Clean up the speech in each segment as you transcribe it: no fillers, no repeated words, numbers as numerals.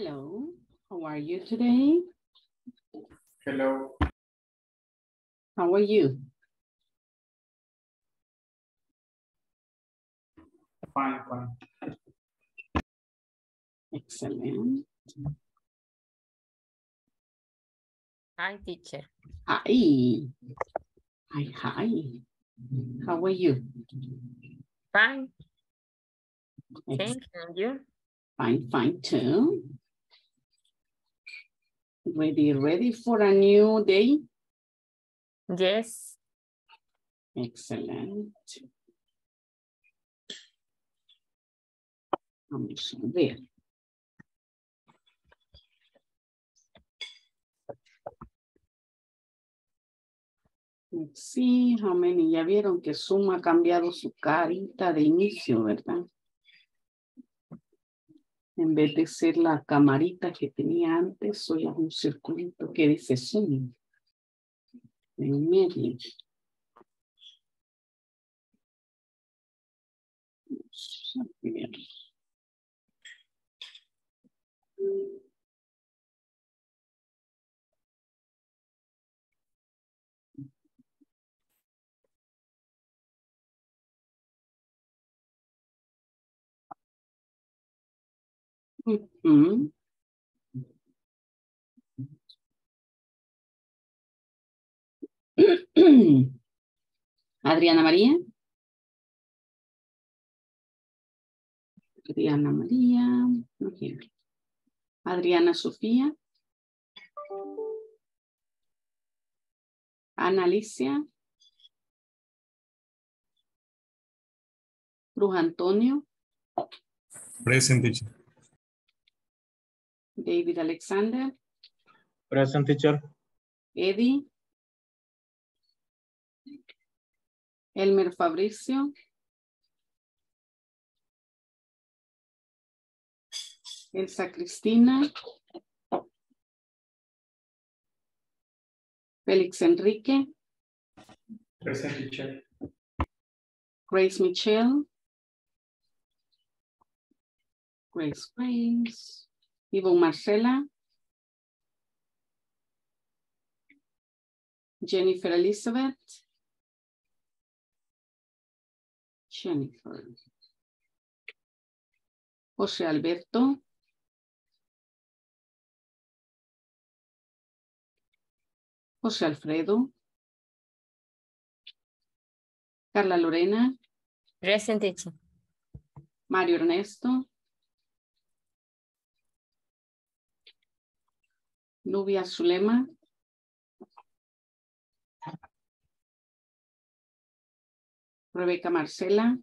Hello, how are you today? Hello. How are you? Fine, fine. Excellent. Hi, teacher. Hi. Hi, hi. How are you? Fine. Thank you. Fine, fine too. Ready for a new day? Yes. Excellent. There. Let's see how many. Ya vieron que Zoom ha cambiado su carita de inicio, ¿verdad? En vez de ser la camarita que tenía antes, soy un circulito que dice Zoom. En medio. Adriana María. Adriana María. Okay. Adriana Sofía. Ana Alicia. Cruz Antonio. Present. David Alexander. Present, teacher. Eddie. Elmer Fabricio. Elsa Cristina. Félix Enrique. Present, teacher. Grace Michelle. Grace. Ivonne Marcela. Jennifer Elizabeth. Jennifer. José Alberto. José Alfredo. Carla Lorena. Present. Mario Ernesto. Nubia Zulema. Rebeca Marcela.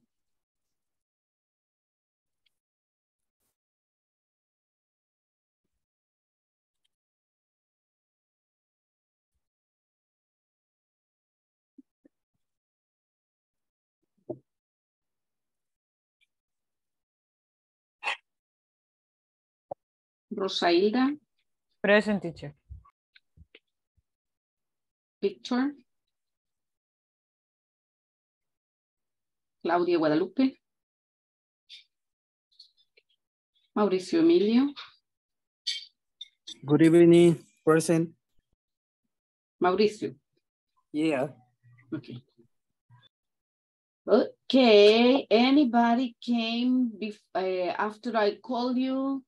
Rosa Hilda. Present, teacher. Picture. Claudia Guadalupe. Mauricio Emilio. Good evening, present. Mauricio. Yeah. Okay. Okay. Anybody came after I called you?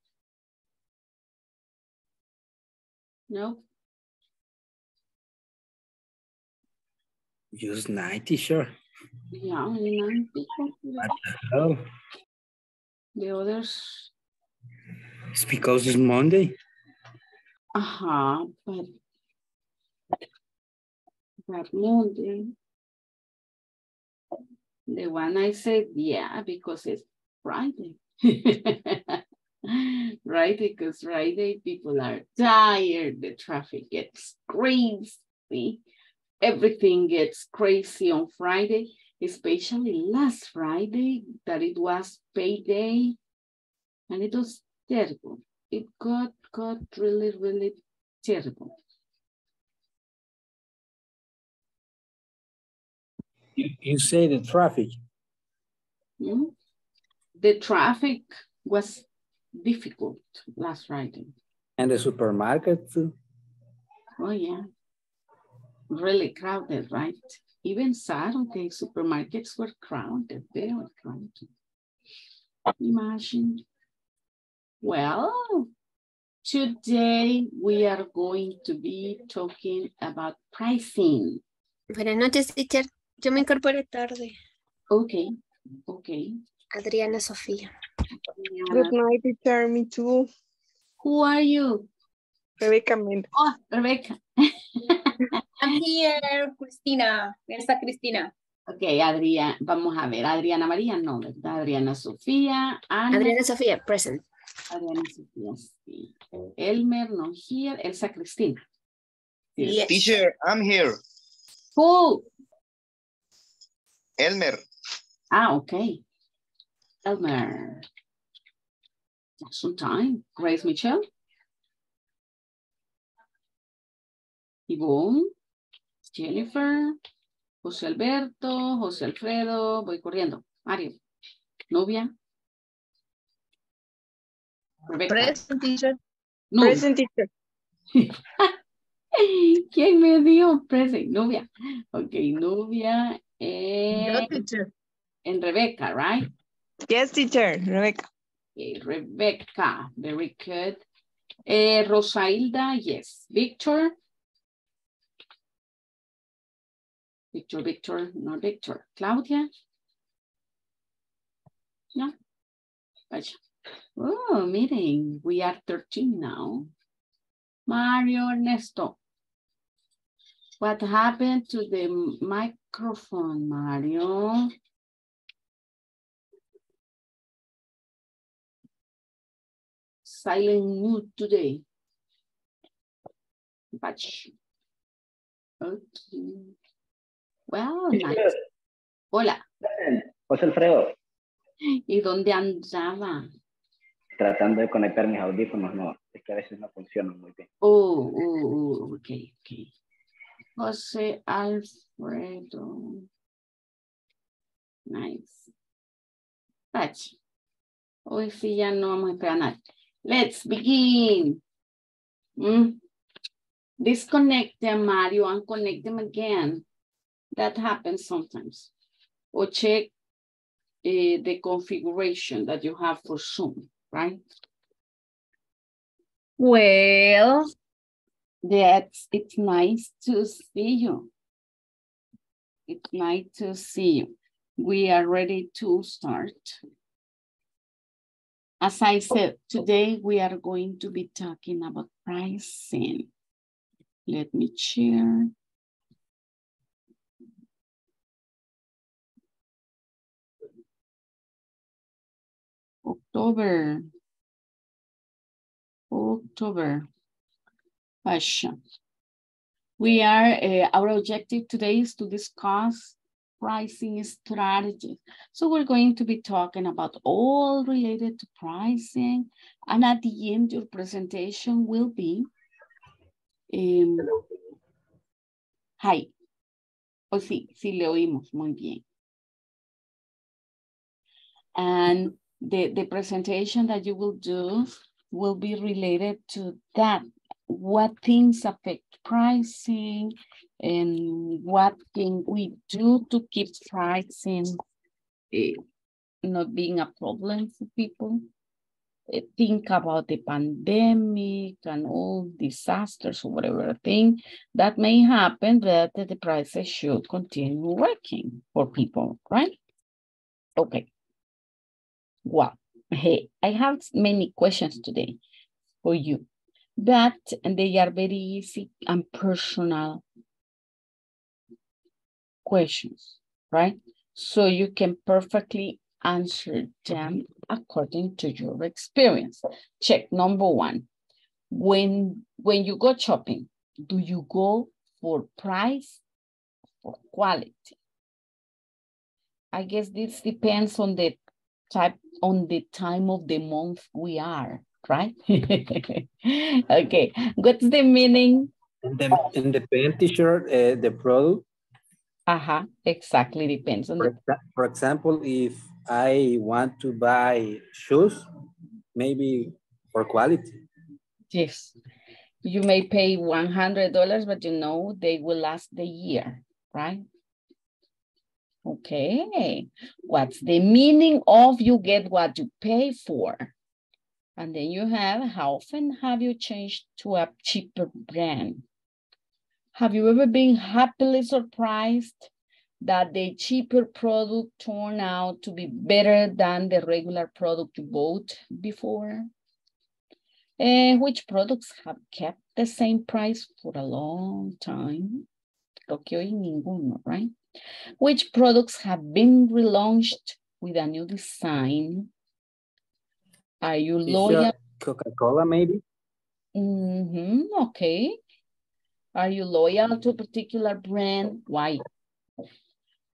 No. Use 90, sure. Yeah, only 90. Oh. The others. It's because it's Monday. But Monday. The one I said, yeah, because it's Friday. Right, because Friday people are tired, the traffic gets crazy, everything gets crazy on Friday, especially last Friday that it was payday, and it was terrible. It got really, really terrible. You say the traffic. The traffic was difficult last writing. And the supermarket too? Oh yeah, really crowded, right? Even Saturday supermarkets were crowded, they were crowded. Imagine. Well, today we are going to be talking about pricing. Buenas noches, teacher. Yo me incorporé tarde. Okay, okay. Adriana Sofía. Good night, teacher. Me too. Who are you? Rebecca Mendes. Oh, Rebecca. I'm here, Cristina. Where's Cristina? Okay, Adriana. Vamos a ver. Adriana María, no, ¿verdad? Adriana Sofía. Ana. Adriana Sofía, present. Adriana Sofía, sí. Elmer, no here. Elsa Cristina. Yes. Teacher, I'm here. Who? Elmer. Ah, okay. Elmer. Some time. Grace Michelle. Yvonne. Jennifer. José Alberto. José Alfredo. Voy corriendo. Mario. Nubia. Rebecca. Present, teacher. Nubia. Present, teacher. ¿Quién me dio? Present. Nubia. Ok, Nubia. No, teacher. And Rebecca, right? Yes, teacher. Rebecca. Okay, Rebecca, very good. Rosailda, yes. Victor. Victor, Victor, not Victor. Claudia. No. Oh, meeting. We are 13 now. Mario Ernesto. What happened to the microphone, Mario? Silent mood today. Batch. Okay. Well, nice. Hola. José Alfredo. ¿Y dónde andaba? Tratando de conectar mis audífonos, no. Es que a veces no funcionan muy bien. Oh, ok, ok. José Alfredo. Nice. Batch. Hoy sí ya no vamos a esperar a nadie. Let's begin. Disconnect them, Mario, and connect them again. That happens sometimes. Or check the configuration that you have for Zoom, right? Well, it's nice to see you. It's nice to see you. We are ready to start. As I said, today we are going to be talking about pricing. Let me share. October fashion. We are, our objective today is to discuss pricing strategies. So we're going to be talking about all related to pricing. And at the end, your presentation will be, hi. Oh, sí, sí, le oímos, muy bien. And the presentation that you will do will be related to that. What things affect pricing and what can we do to keep pricing not being a problem for people. Think about the pandemic and all disasters or whatever thing that may happen, that the prices should continue working for people, right? Okay. Wow. Hey, I have many questions today for you. That, and they are very easy and personal questions, right? So you can perfectly answer them according to your experience. Check number one. When you go shopping, do you go for price or quality? I guess this depends on the type, on the time of the month we are. Right? Okay. What's the meaning? And depends, teacher, the product. Uh-huh. Exactly. Depends on the. For example, if I want to buy shoes, maybe for quality. Yes. You may pay $100, but you know they will last the year, right? Okay. What's the meaning of you get what you pay for? And then you have, how often have you changed to a cheaper brand? Have you ever been happily surprised that the cheaper product turned out to be better than the regular product you bought before? And which products have kept the same price for a long time? Creo que hoy ninguno, right? Which products have been relaunched with a new design? Are you loyal? Coca-Cola, maybe? Mm-hmm, okay. Are you loyal to a particular brand? Why?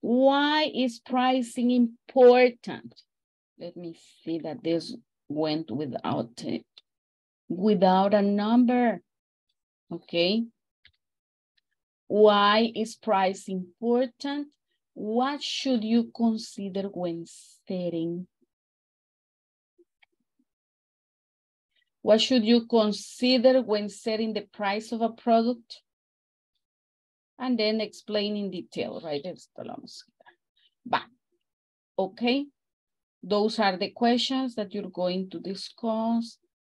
Why is pricing important? Let me see that this went without a number, okay? Why is price important? What should you consider when setting? What should you consider when setting the price of a product? And then explain in detail, right? But, okay, those are the questions that you're going to discuss.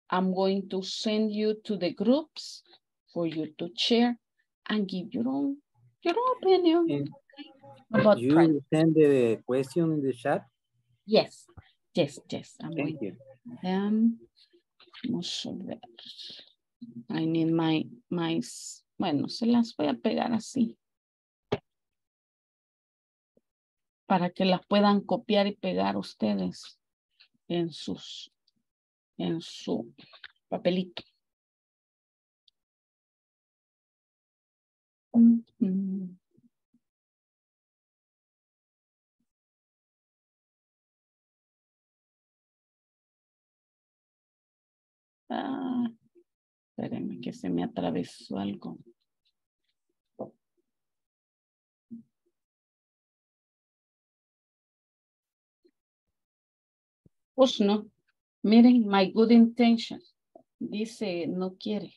I'm going to send you to the groups for you to share and give your own opinion. And about you price. Send the question in the chat? Yes. I'm Thank you. Vamos a ver. I need my, bueno, se las voy a pegar así. Para que las puedan copiar y pegar ustedes en sus... en su papelito. Mm-hmm. Espérenme que se me atravesó algo. Pues no. Miren, my good intention. Dice, no quiere.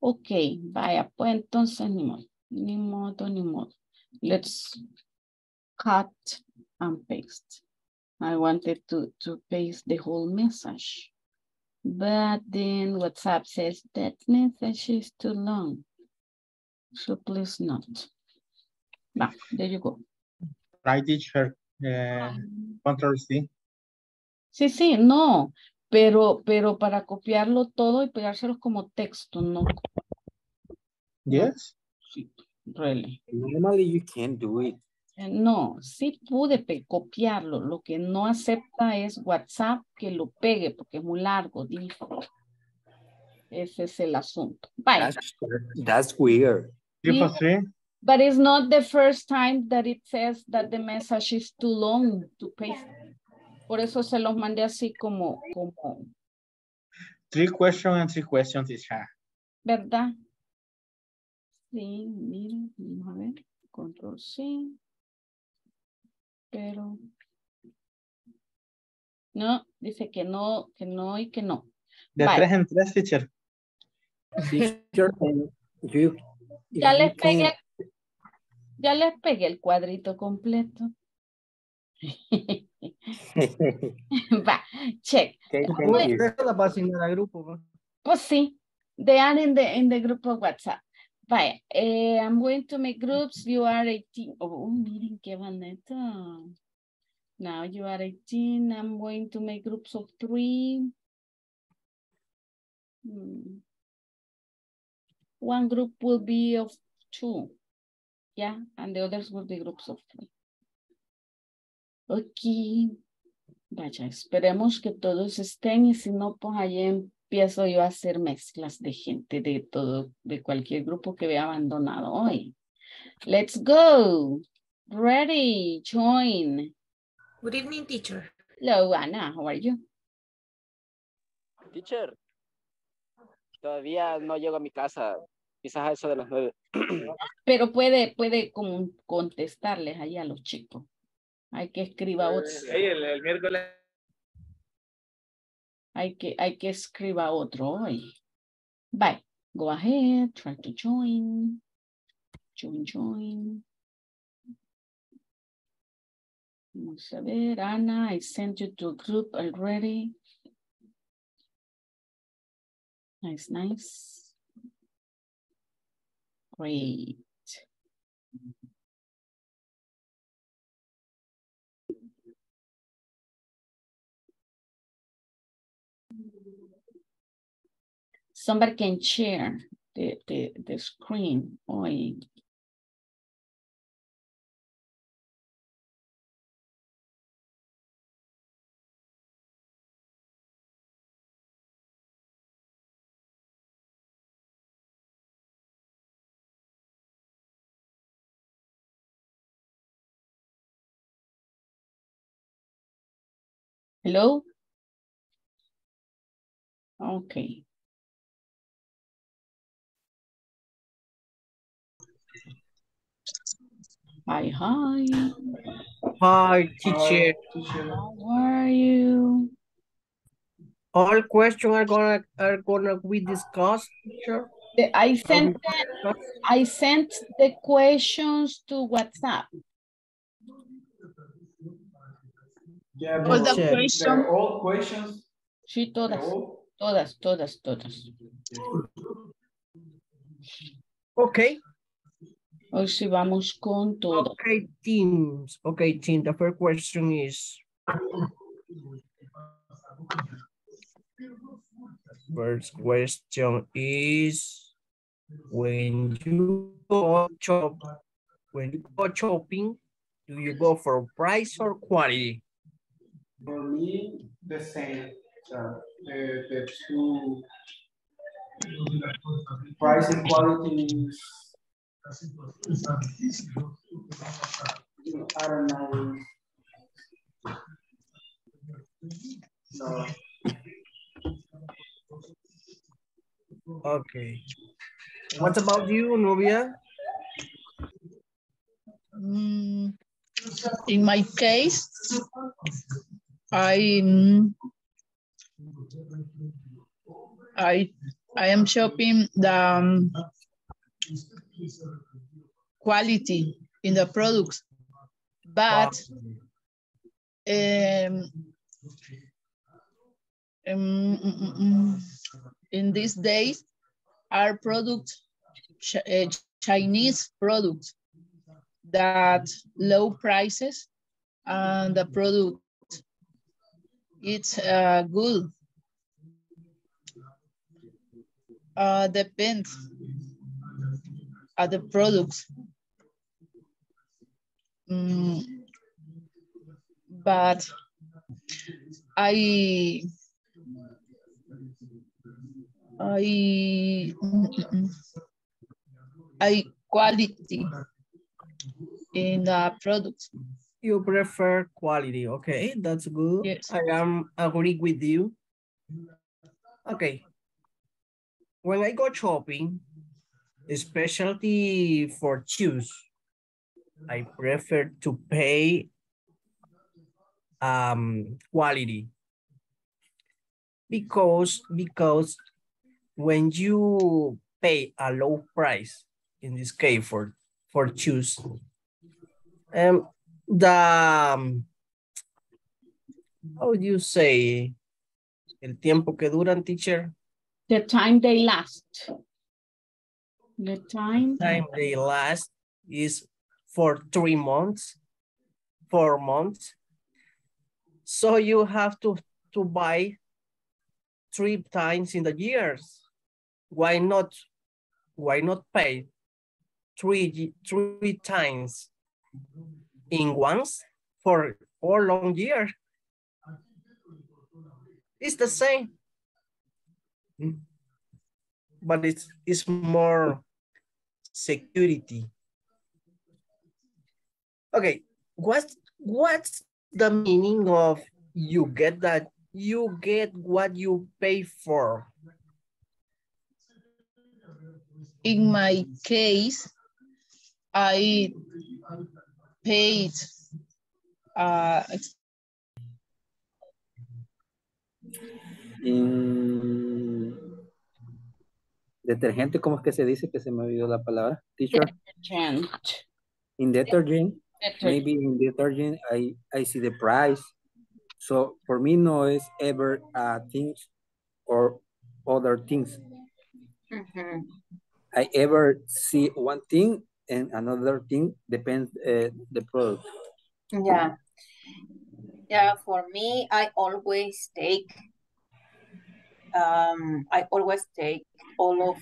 Ok, vaya, pues entonces ni modo. Let's cut and paste. I wanted to paste the whole message. But then WhatsApp says that message is too long. So please not. Now, there you go. I teach her. Control C. Sí, no, pero para copiarlo todo y pegárselos como texto, no. Yes. Sí, really. Normally you can't do it. No, sí pude copiarlo. Lo que no acepta es WhatsApp que lo pegue porque es muy largo, dijo. Ese es el asunto. Bye. That's weird. ¿Sí? But it's not the first time that it says that the message is too long to paste. Por eso se los mandé así como. Three questions is hard. ¿Verdad? Sí, miren, vamos a ver. Control C. Pero. No, dice que no y que no. De Bye. 3 en 3, teacher. Teacher, you. Ya les pegué el cuadrito completo. Va, check. Pues sí, they are in the group of WhatsApp. Vaya, I'm going to make groups. You are 18. Oh, miren qué bonito. Now you are 18. I'm going to make groups of 3. One group will be of 2. Yeah, and the others will be groups of 3. Okay. Vaya, esperemos que todos estén y si no, pues ahí empiezo yo a hacer mezclas de gente de cualquier grupo que vea abandonado hoy. Let's go. Ready, join. Good evening, teacher. Hello, Ana, how are you? Teacher. Todavía no llego a mi casa, quizás a eso de las 9. Pero puede contestarles ahí a los chicos. Hay que escribir otro. Sí, el miércoles Hay que escriba otro hoy. Bye. Go ahead. Try to join. Join. Vamos a ver. Ana, I sent you to a group already. Nice. Great. Somebody can share the screen. Oy. Hello? Okay. Hi. Hi, teacher. How are you? All questions are gonna be discussed, teacher. I sent the questions to WhatsApp. Yeah, but they're all questions. Sí, todas. Okay. Hoy sí vamos con todo. Okay, teams. Okay, team. The first question is. First question is, when you go shopping, do you go for price or quality? For me, the same. The two price and quality is. I don't know. No. Okay. What about you, Nubia? In my case, I am shopping the quality in the products, but in these days are products, Chinese products that low prices, and the product it's good. Depends at the products. But I quality in the products. You prefer quality, okay? That's good. Yes. I am agree with you. Okay. When I go shopping, especially for shoes, I prefer to pay quality because when you pay a low price, in this case for shoes, how do you say el tiempo que duran, teacher? The time they last. The time they last is for 3 months, 4 months. So you have to buy 3 times in the years. Why not pay three times in once for all long year? It's the same. But it's more security. Okay, what's the meaning of you get what you pay for? In my case, I paid Detergente, ¿cómo es que se dice? Que se me olvidó la palabra. Teacher. Detergent. In detergent. Detergent. Maybe in detergent I see the price. So for me no is ever things or other things. Mm-hmm. I ever see one thing and another thing depends the product. Yeah. Yeah, for me, I always take all of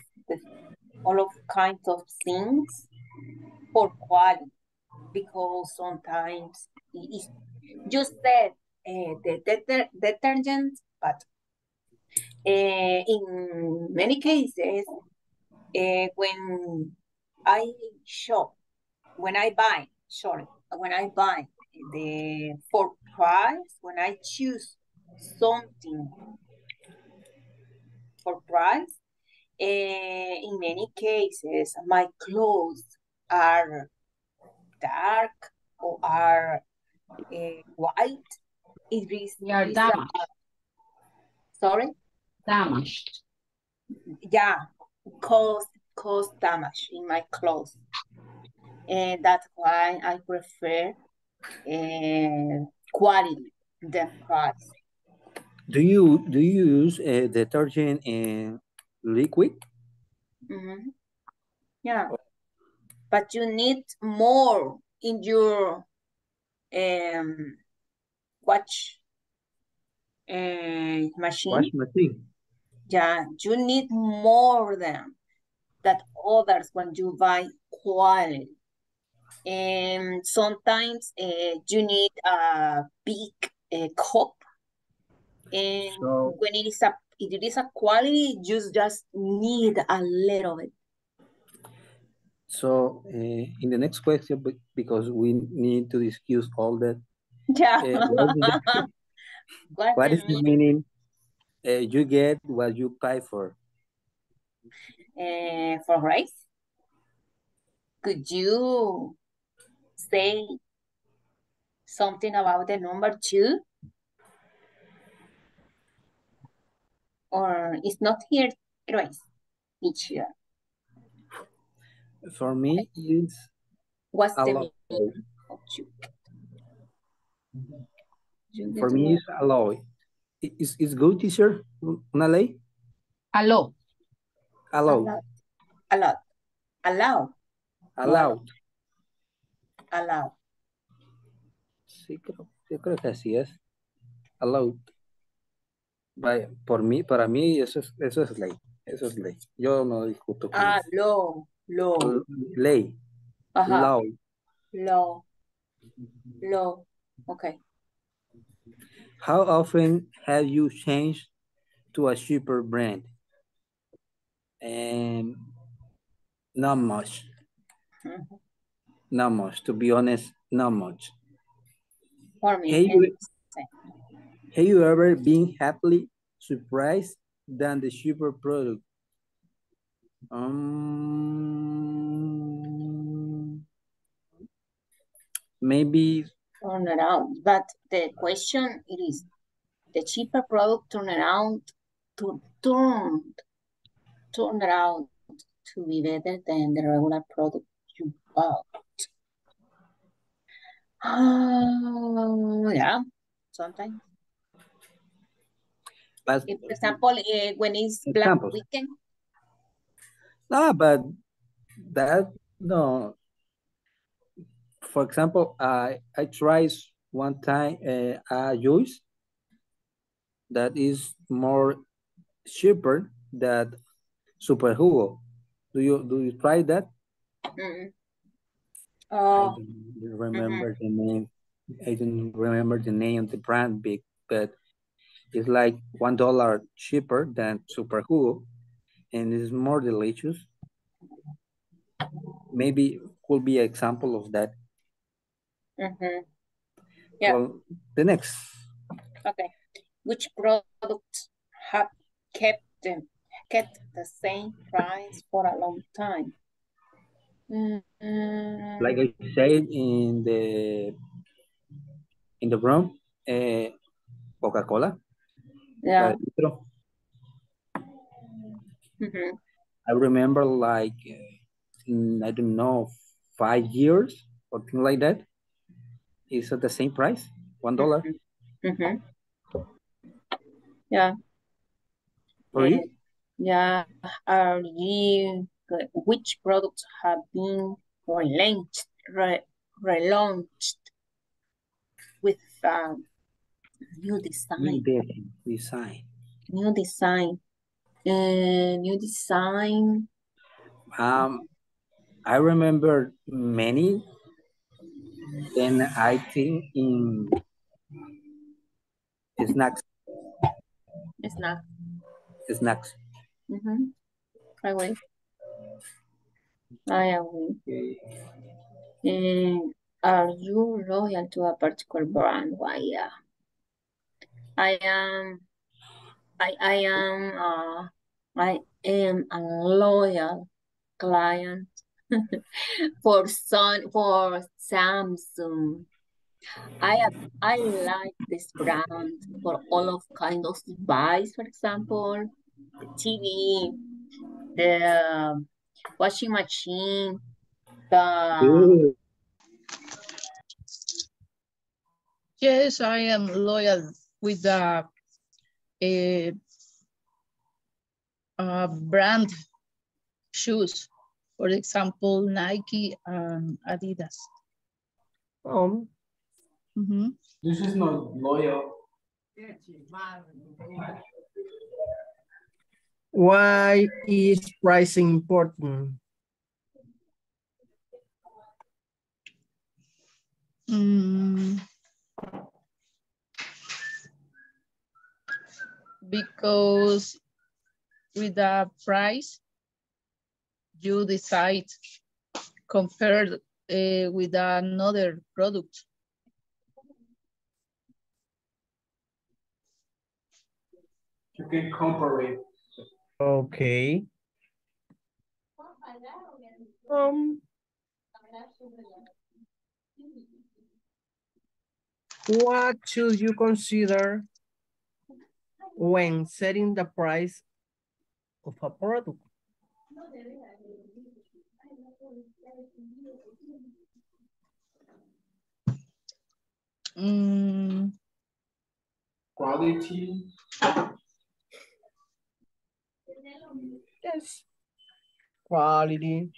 kinds of things for quality, because sometimes it's just that the detergent, but in many cases when I buy the for price, when I choose something for price, in many cases my clothes are dark or are white. They are damaged. Sorry? Damaged. Yeah, cause damage in my clothes. And that's why I prefer quality than price. Do you use detergent in liquid? Mm-hmm. Yeah, but you need more in your wash machine. Yeah, you need more than that others when you buy quality. And sometimes you need a big cup. And so, when it is a quality, you just need a little bit. So in the next question, because we need to discuss all that. Yeah. What is the meaning? You get what you pay for. For rice? Could you say something about the number 2? Or it's not here, rice. Each year. For me, it's what's the meaning of you? For me, it's alloy. It's good, teacher? Una ley? Allow. Allow. Allow. Allow. Allow. Allow. Sí, yo creo que así es. Allow. Vaya, para mí eso es ley. Eso es ley. Yo no discuto con eso. Law. Ley. Ajá. Law. Okay. How often have you changed to a cheaper brand? Not much. Mm-hmm. Not much. To be honest, not much. For me, have you ever been happily surprised than the cheaper product? Maybe turn around, but the question it is the cheaper product turn around to be better than the regular product you bought. Oh, yeah, sometimes. But, if, for example, when it's examples. Black Weekend. No, but that, no. For example, I tried one time a juice that is more cheaper than Super Hugo. Do you try that? Mm-hmm. Oh. I don't remember the name of the brand, big, but it's like $1 cheaper than Super Hugo, and it's more delicious. Maybe could be an example of that. Mm-hmm. Yeah. Well, the next. Okay. Which products have kept the same price for a long time? Mm-hmm. Like I said in the room, Coca-Cola. Yeah. Mm-hmm. I remember like, in, I don't know, 5 years or thing like that. It's at the same price, $1. Mm-hmm. Yeah. Really? Yeah. Which products have been relaunched with new design? New design. I remember many. Then I think in snacks. Mm-hmm. I agree. Okay. Are you loyal to a particular brand? Why? Yeah. I am a loyal client for Samsung. I like this brand for all of kind of device, for example, the TV, the washing machine, the... Yes, I am loyal with the brand shoes. For example, Nike and Adidas. Mm-hmm. This is not loyal. Why is pricing important? Because with the price, you decide compared with another product. You can compare it. Okay. What should you consider when setting the price of a product? Quality. Yes. Quality.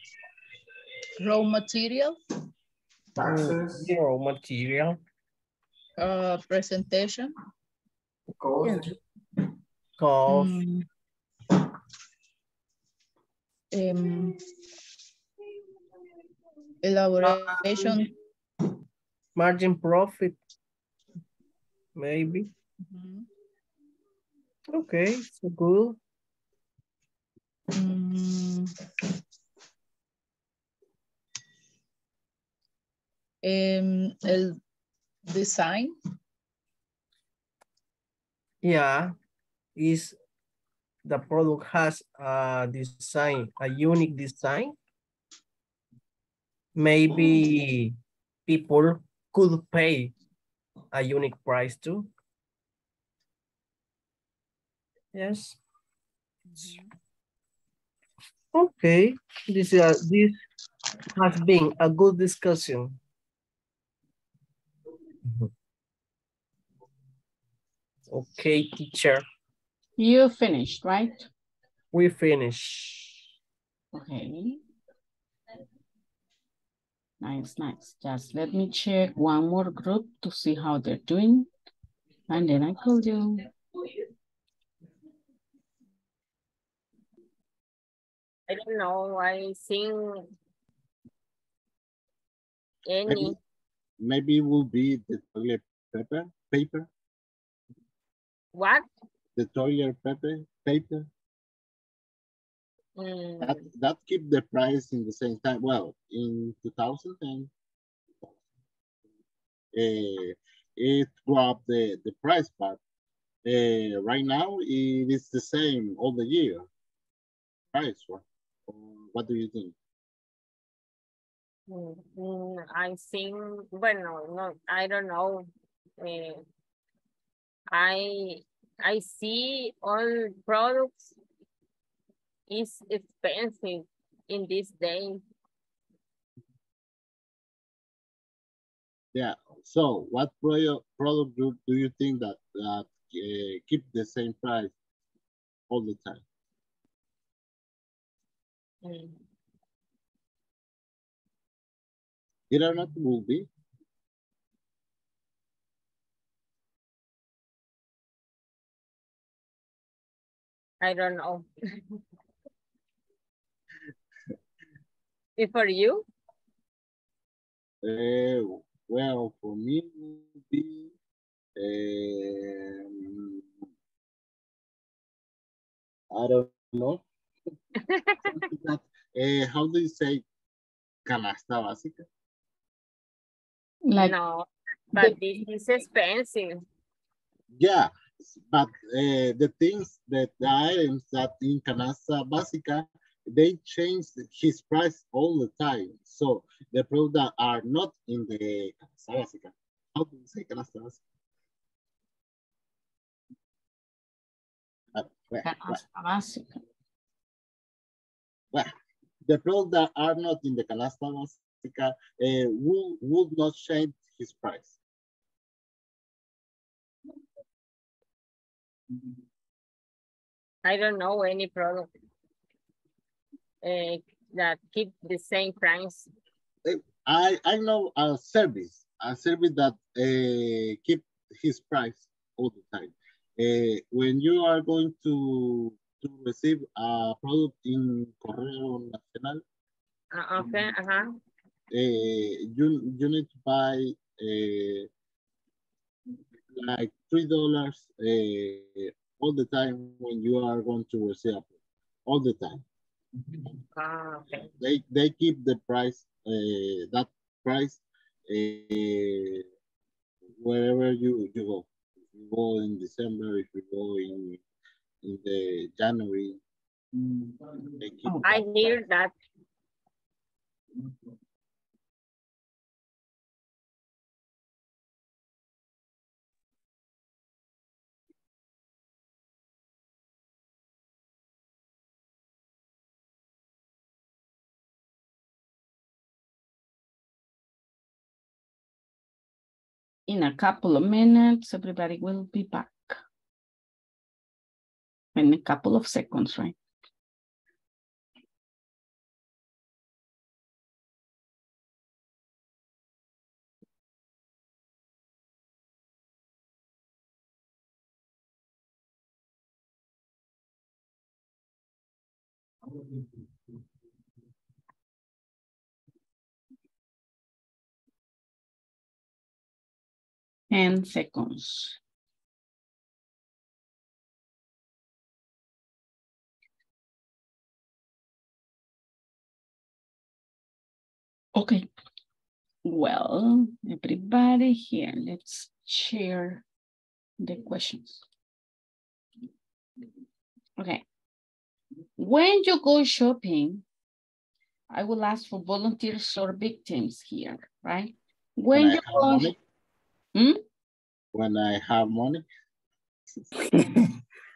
Raw material. Taxes. Raw material. Presentation. Cost. Yeah. Cost. Elaboration. Margin profit, maybe. Mm-hmm. Okay, so good. El design. Yeah, is the product has a design, a unique design. Maybe people could pay a unique price too. Yes. Okay, this has been a good discussion. Okay, teacher. You finished, right? We finished. Okay. Nice. Just let me check one more group to see how they're doing. And then I call you. I don't know. I think any. Maybe it will be the toilet paper. What? The toilet paper. That keep the price in the same time. Well, in 2000, and, it dropped the price, but right now it is the same all the year. Price, what do you think? I think, bueno, no, I don't know. I see all products is expensive in this day. Yeah, so what product do you think that keep the same price all the time? It are not movie. I don't know. If for you? Well, for me, maybe, I don't know. That, how do you say canasta básica? Like, no, but this is expensive. Yeah, but the things, that the items that in canasta básica, they change his price all the time. So the products that are not in the canasta básica. How do you say canasta básica? Canasta básica. Well, the products that are not in the canasta básica would not change his price. I don't know any product that keep the same price. I know a service that keep his price all the time. When you are going to receive a product in Correo Nacional, okay, you need to buy like $3 all the time when you are going to receive a product, all the time. Okay. They keep the price, that price, wherever you go. If you go in December, if you go in the January. I hear that. In a couple of minutes, everybody will be back. In a couple of seconds, right? And seconds. Okay, well, everybody here, let's share the questions. Okay, when you go shopping, I will ask for volunteers or victims here, right? When you go, When I have money.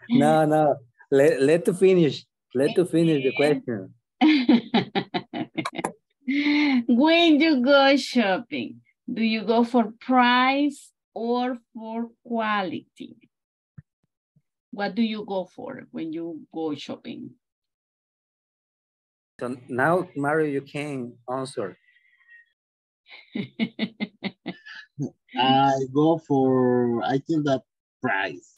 No. Let to finish. Let to finish the question. When you go shopping, do you go for price or for quality? What do you go for when you go shopping? So now, Mario, you can answer. I go for, I think that price,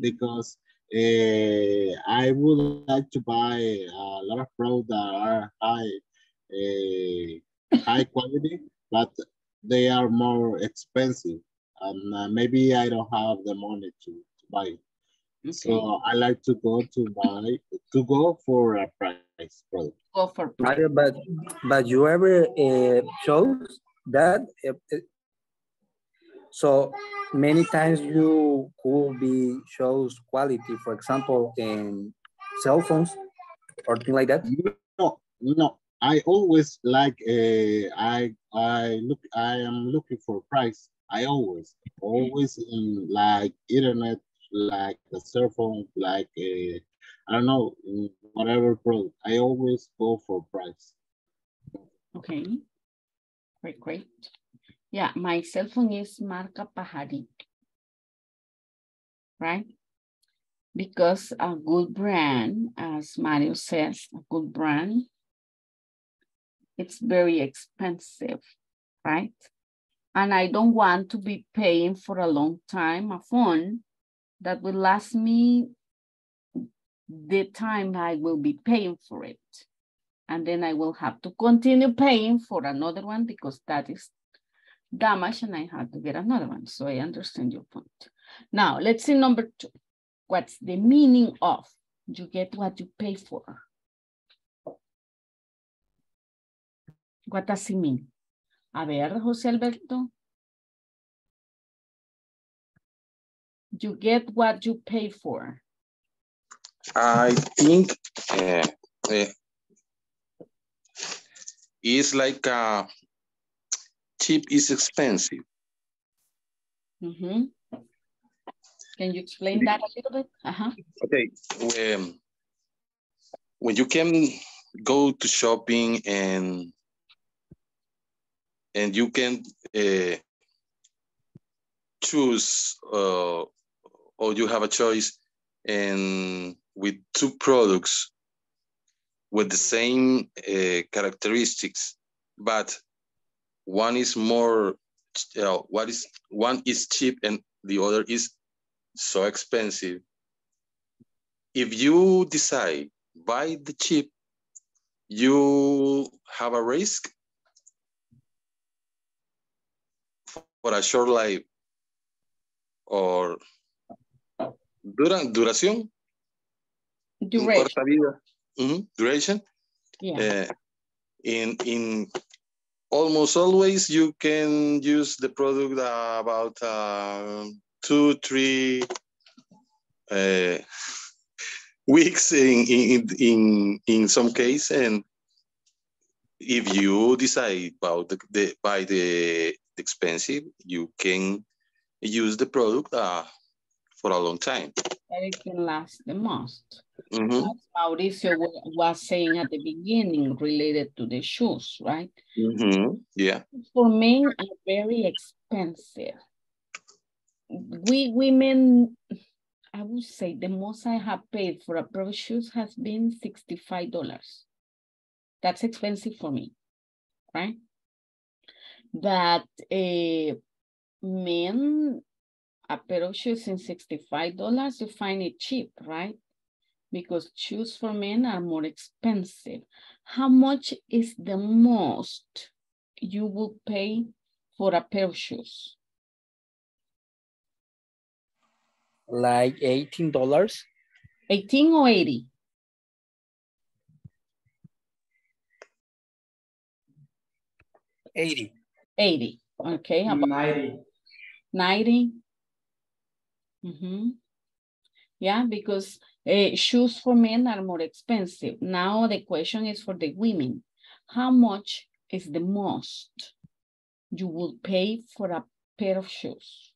because I would like to buy a lot of products that are high quality, but they are more expensive, and maybe I don't have the money to buy it. Okay. So I like to go for a price product. Go for price, but you ever chose that? So many times you could be chose quality, for example, in cell phones or things like that. No. I always like I am looking for price. I always in like internet, like a cell phone, like I don't know whatever product. I always go for price. Okay, great, great. Yeah, my cell phone is Marca Pahadi, right? Because a good brand, as Mario says, a good brand, it's very expensive, right? And I don't want to be paying for a long time a phone that will last me the time I will be paying for it. And then I will have to continue paying for another one because that is damaged and I have to get another one. So I understand your point. Now, let's see number two. What's the meaning of? You get what you pay for. What does it mean? A ver, José Alberto. You get what you pay for. I think it's like cheap is expensive. Mm-hmm. Can you explain that a little bit? Uh-huh. Okay. When you can go to shopping and you can choose or you have a choice and with two products with the same characteristics, but one is more, one is cheap and the other is so expensive. If you decide buy the cheap, you have a risk for a short life or duration. Yeah. In almost always you can use the product about 2-3 weeks in some case, and if you decide about the buy the expensive, you can use the product for a long time. And it can last the most. Mm-hmm. As Mauricio was saying at the beginning related to the shoes, right? Mm-hmm. Yeah. For men are very expensive. We women, I would say the most I have paid for a pair of shoes has been $65. That's expensive for me, right? But men, a pair of shoes in $65, you find it cheap, right? Because shoes for men are more expensive. How much is the most you will pay for a pair of shoes? Like $18? 18 or 80? $80. Okay. How about 90? Mm-hmm. Yeah, because shoes for men are more expensive. Now the question is for the women. How much is the most you will pay for a pair of shoes?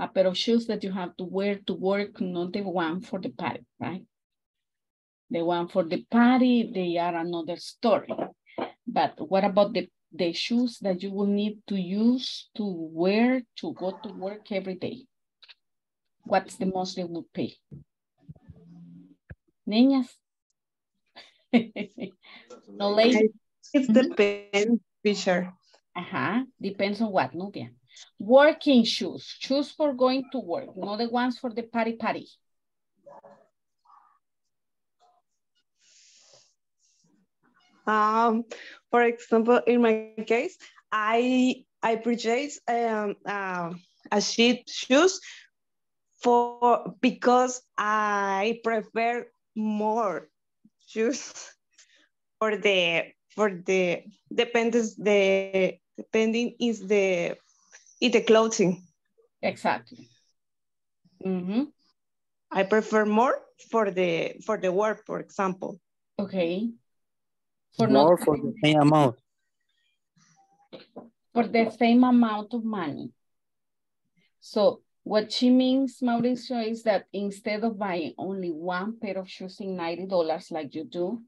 A pair of shoes that you have to wear to work, not the one for the party, right? The one for the party, they are another story. But what about the shoes that you will need to use to wear to go to work every day? What's the most they will pay? Niñas? No ladies? It depends, teacher. Uh-huh. Depends on what, Nubia? Working shoes, shoes for going to work, not the ones for the party. For example, in my case, I purchased a cheap shoes because I prefer more shoes for the depending is the clothing. Exactly. Mm-hmm. I prefer more for the work, for example. Okay. For more for the same amount. for the same amount of money. So what she means, Mauricio, is that instead of buying only one pair of shoes in $90 like you do,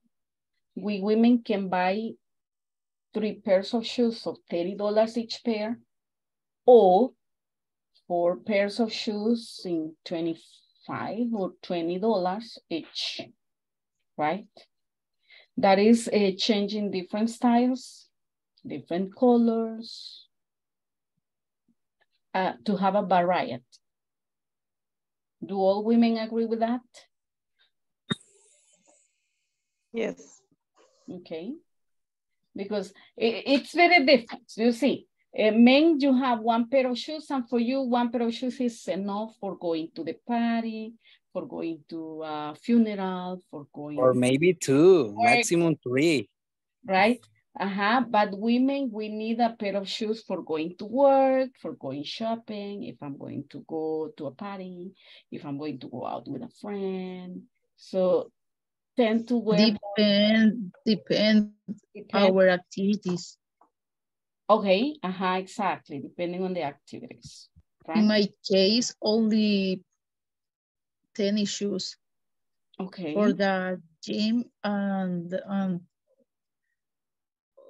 we women can buy 3 pairs of shoes of $30 each pair, or 4 pairs of shoes in $25 or $20 each, right? That is changing different styles, different colors, to have a variety. Do all women agree with that? Yes. Okay. Because it's very different, you see. Men, you have one pair of shoes, and for you, one pair of shoes is enough for going to the party, for going to a funeral, for going... Or maybe 2, work. Maximum 3. Right? Uh-huh. But women, we need a pair of shoes for going to work, for going shopping, if I'm going to go to a party, if I'm going to go out with a friend. So... tend to wear depend our activities. Okay, exactly, depending on the activities. Right? In my case, only tennis shoes. Okay. For the gym and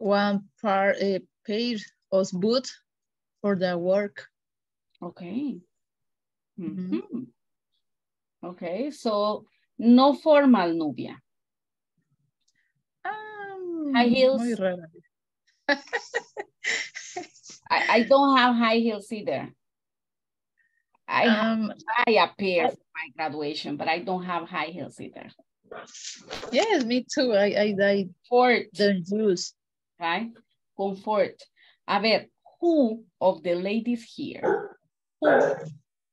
one pair of boots for the work. Okay. Mm-hmm. Okay, so. No formal, Nubia. High heels. Muy rara. I don't have high heels either. I appear for my graduation, but I don't have high heels either. Yes, me too. I comfort. The juice. Right? Comfort. A ver, who of the ladies here? Who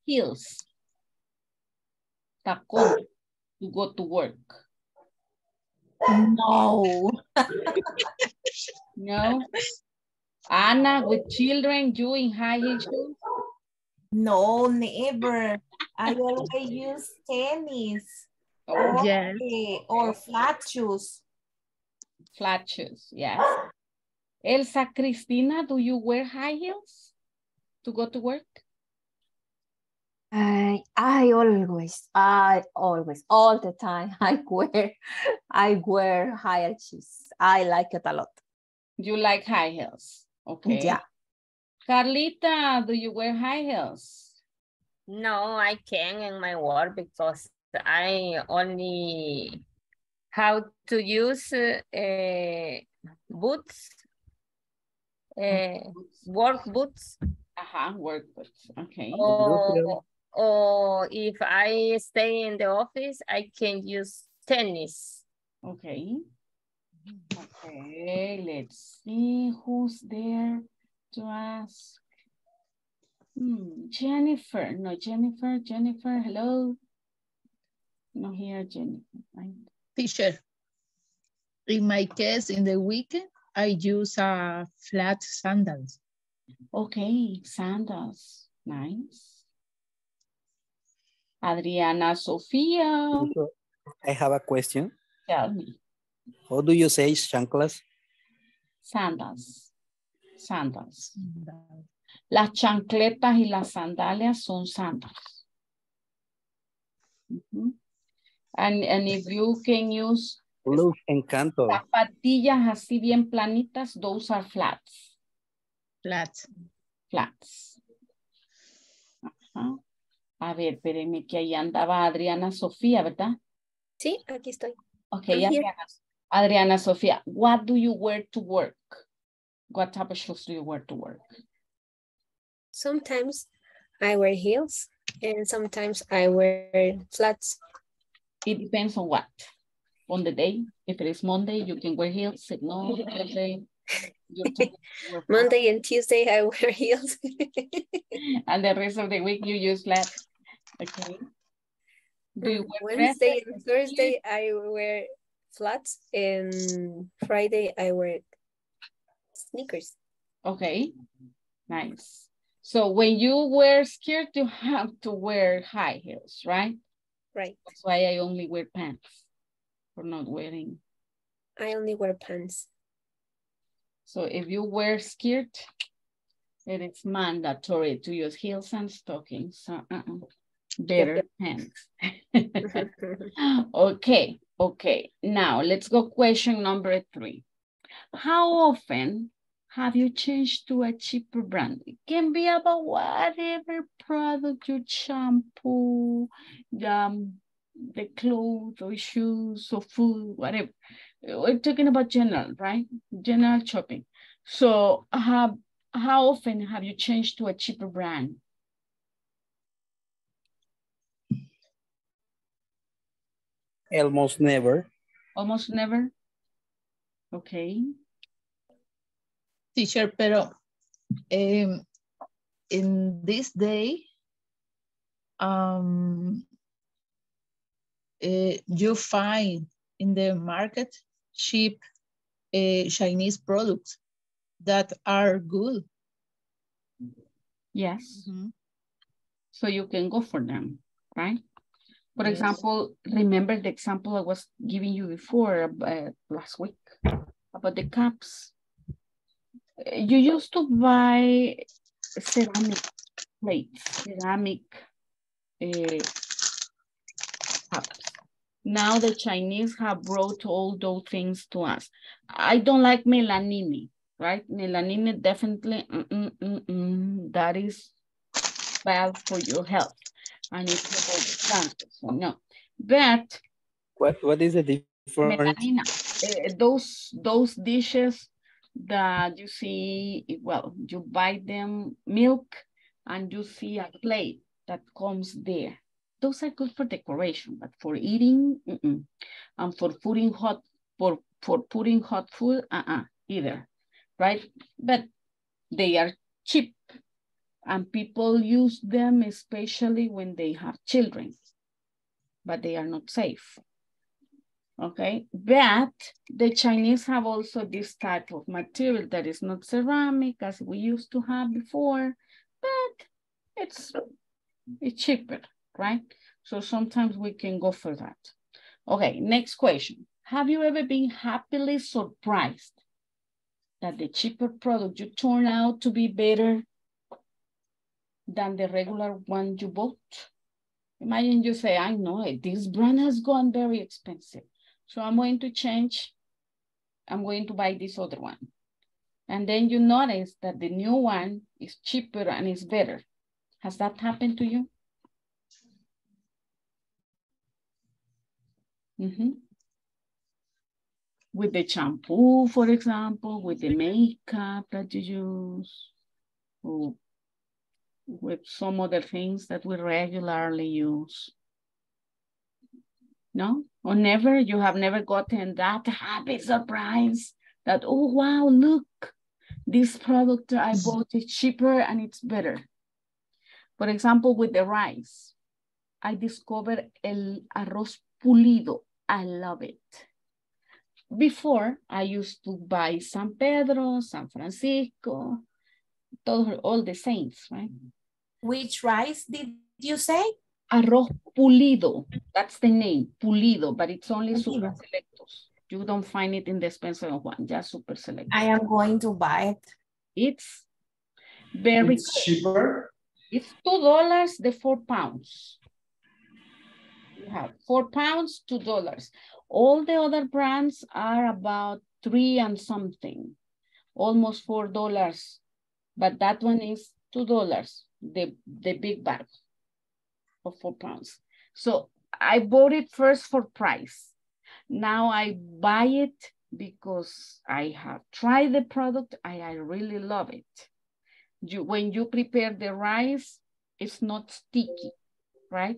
heels? Tacón. To go to work. No. No. Anna, with children, you in high heels? No, never. I always use tennis. Oh, yes. Or flat shoes. Flat shoes, yes. Elsa Cristina, do you wear high heels to go to work? I always, all the time, I wear high shoes. I like it a lot. You like high heels, okay? Yeah. Carlita, do you wear high heels? No, I can't in my work because I only how to use boots, work boots. Work boots. Okay. Or if I stay in the office, I can use tennis. Okay. Okay, let's see who's there to ask. Jennifer. No, Jennifer. Jennifer, hello. No, here, Jennifer. Teacher, in my case, in the weekend, I use flat sandals. Okay, sandals. Nice. Adriana Sofia. I have a question. Tell me. How do you say chanclas? Sandals. Sandals. Las chancletas y las sandalias son sandals. Mm-hmm. And if you can use zapatillas así bien planitas, those are flats. Flats. Flats. Uh-huh. A ver, espérenme que ahí andaba Adriana Sofía, ¿verdad? Sí, aquí estoy. Ok, Adriana Sofía, what do you wear to work? What type of shoes do you wear to work? Sometimes I wear heels and sometimes I wear flats. It depends on what? On the day? If it is Monday, you can wear heels. If no, Thursday. Monday and Tuesday I wear heels. And the rest of the week you use flats. Okay. Do you wear Wednesday and Thursday I wear flats and Friday I wear sneakers. Okay. Nice. So when you wear skirt you have to wear high heels, right? Right. That's why I only wear pants. For not wearing. I only wear pants. So if you wear skirt, It is mandatory to use heels and stockings. So better hands. Okay. Now let's go question number 3. How often have you changed to a cheaper brand? It can be about whatever product, your shampoo, the clothes or shoes or food, whatever. We're talking about general, right? General shopping. So how often have you changed to a cheaper brand? Almost never. Almost never? Okay. Teacher, pero in this day, you find in the market cheap Chinese products that are good. Yes. Mm-hmm. So you can go for them, right? For example, remember the example I was giving you before last week about the cups. You used to buy ceramic plates, ceramic cups. Now the Chinese have brought all those things to us. I don't like melamine, right? Melamine definitely, that is bad for your health. And it promotes cancer, so no. But what is the difference? Melanina, those dishes that you see, well, you buy them milk and you see a plate that comes there. Those are good for decoration, but for eating, and for putting hot for putting hot food, either, right? But they are cheap. And people use them, especially when they have children, but they are not safe, okay? But the Chinese have also this type of material that is not ceramic as we used to have before, but it's cheaper, right? So sometimes we can go for that. Okay, next question. Have you ever been happily surprised that the cheaper product you turn out to be better than the regular one you bought? Imagine you say, I know it, this brand has gone very expensive, so I'm going to change, I'm going to buy this other one. And then you notice that the new one is cheaper and is better. Has that happened to you? With the shampoo, for example, with the makeup that you use, or with some other things that we regularly use. No? Or never? You have never gotten that happy surprise that, oh, wow, look, this product I bought is cheaper and it's better. For example, with the rice, I discovered el arroz pulido. I love it. Before, I used to buy San Pedro, San Francisco, all the saints, right? Which rice did you say? Arroz pulido. That's the name, pulido, but it's only Super Selectos. You don't find it in the Spencer one, just Super Selectos. I am going to buy it. It's very cheaper. It's $2, the 4 pounds. You have 4 pounds, $2. All the other brands are about 3 and something, almost $4. But that one is $2, the big bag of 4 pounds. So I bought it first for price. Now I buy it because I have tried the product and I really love it. When you prepare the rice, it's not sticky, right?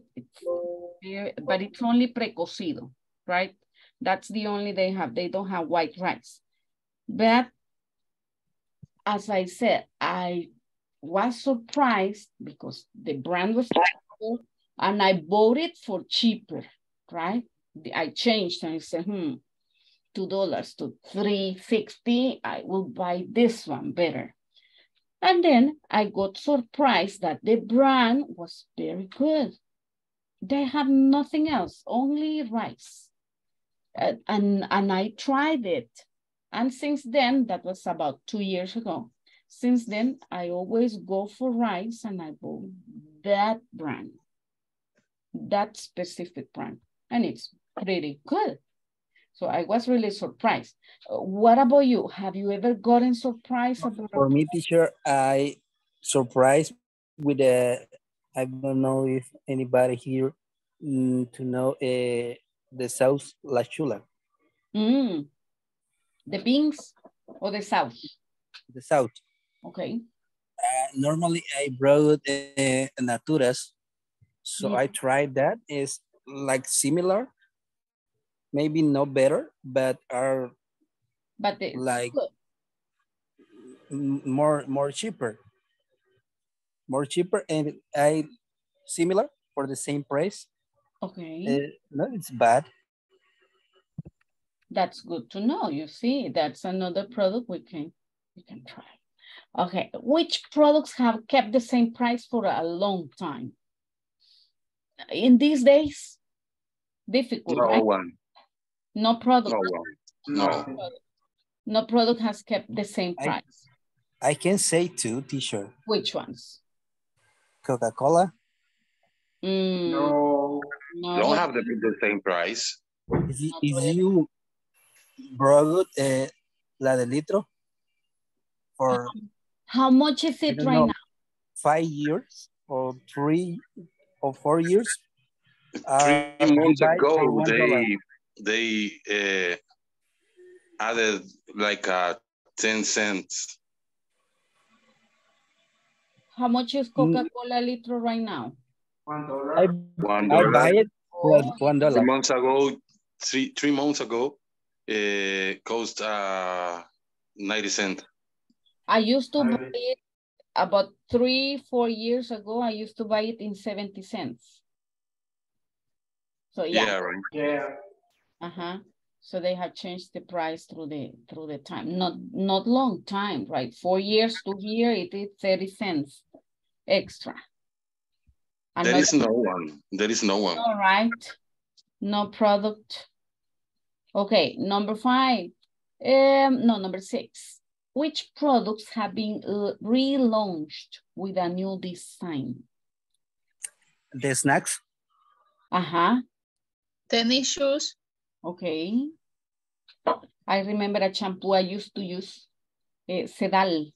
But it's only precocido, right? That's the only they have. They don't have white rice. But as I said, I was surprised because the brand was cheaper and I bought it for cheaper, right? I changed and I said, $2 to $3.60, I will buy this one better. And then I got surprised that the brand was very good. They have nothing else, only rice. And I tried it. And since then, that was about 2 years ago, Since then, I always go for rides and I bought that brand, that specific brand, and it's pretty good. So I was really surprised. What about you? Have you ever gotten surprised? For me, teacher, I surprised with a, I don't know if anybody here to know the sauce La Chula. Mm. The beans or the sauce? The sauce. Okay. Normally I brought Naturas, so I tried that. It's like similar, maybe no better, but are like more cheaper. More cheaper, and I similar for the same price. Okay. No, it's bad. That's good to know. You see, that's another product we can try. Okay, which products have kept the same price for a long time? In these days, difficult. No one. No product. No. No product has kept the same price. I can say two, teacher. Which ones? Coca-Cola? Mm, no. Don't have the same price. If you brought la de litro for... How much is it right now? 5 years or 3 or 4 years? 3 months ago, they added like 10 cents. How much is Coca-Cola liter right now? $1. I buy it for $1. 3 months ago, three months ago, cost 90 cents. I used to buy it about 3 or 4 years ago. I used to buy it in 70 cents. So yeah. Yeah. Right. Yeah. So they have changed the price through the time. Not long time, right? 4 years to here, it is 30 cents extra. Another there is no one. There is no one. All right. No product. Okay, number six. Which products have been relaunched with a new design? The snacks. Tennis shoes. Okay. I remember a shampoo I used to use, Sedal.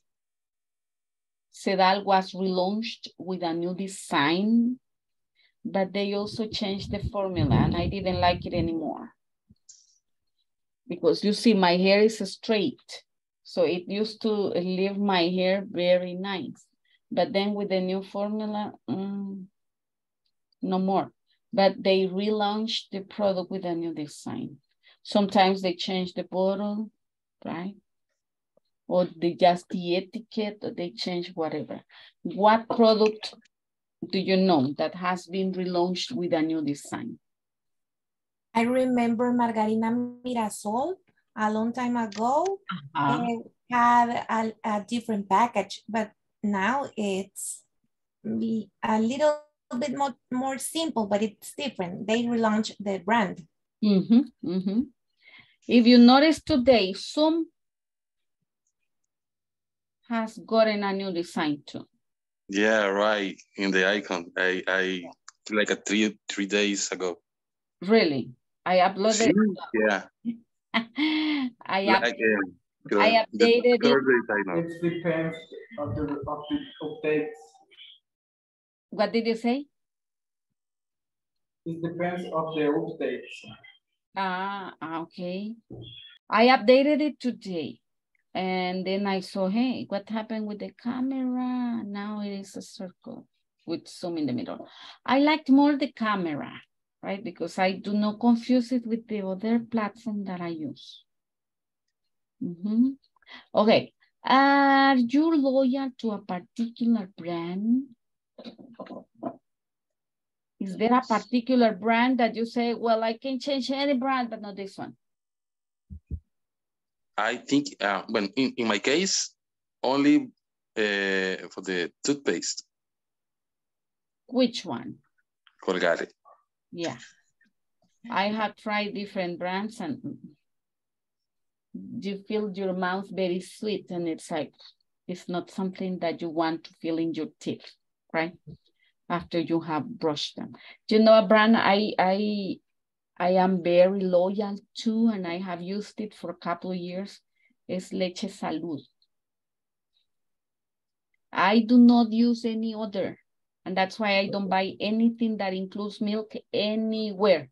Sedal was relaunched with a new design, but they also changed the formula and I didn't like it anymore. Because you see, my hair is straight. So it used to leave my hair very nice. But then with the new formula, no more. But they relaunched the product with a new design. Sometimes they change the bottle, right? Or they just the etiquette, or they change whatever. What product do you know that has been relaunched with a new design? I remember Margarina Mirazol a long time ago. It had a different package, but now it's a little bit more simple, but it's different. They relaunched the brand. If you notice today, Zoom has gotten a new design too. Yeah, right. In the icon, I like a three days ago. Really? I uploaded. Yeah. I updated it. It depends on the updates. What did you say? It depends on the updates. Okay. I updated it today. And then I saw, hey, what happened with the camera? Now it is a circle with Zoom in the middle. I liked more the camera, right? Because I do not confuse it with the other platform that I use. Okay. Are you loyal to a particular brand? Is there a particular brand that you say, well, I can change any brand, but not this one? I think when in my case, only for the toothpaste. Which one? Colgate. Yeah. I have tried different brands and you feel your mouth very sweet and it's like, It's not something that you want to feel in your teeth, right? After you have brushed them. Do you know a brand I am very loyal to, and I have used it for a couple of years, is Leche Salud. I do not use any other, and that's why I don't buy anything that includes milk anywhere,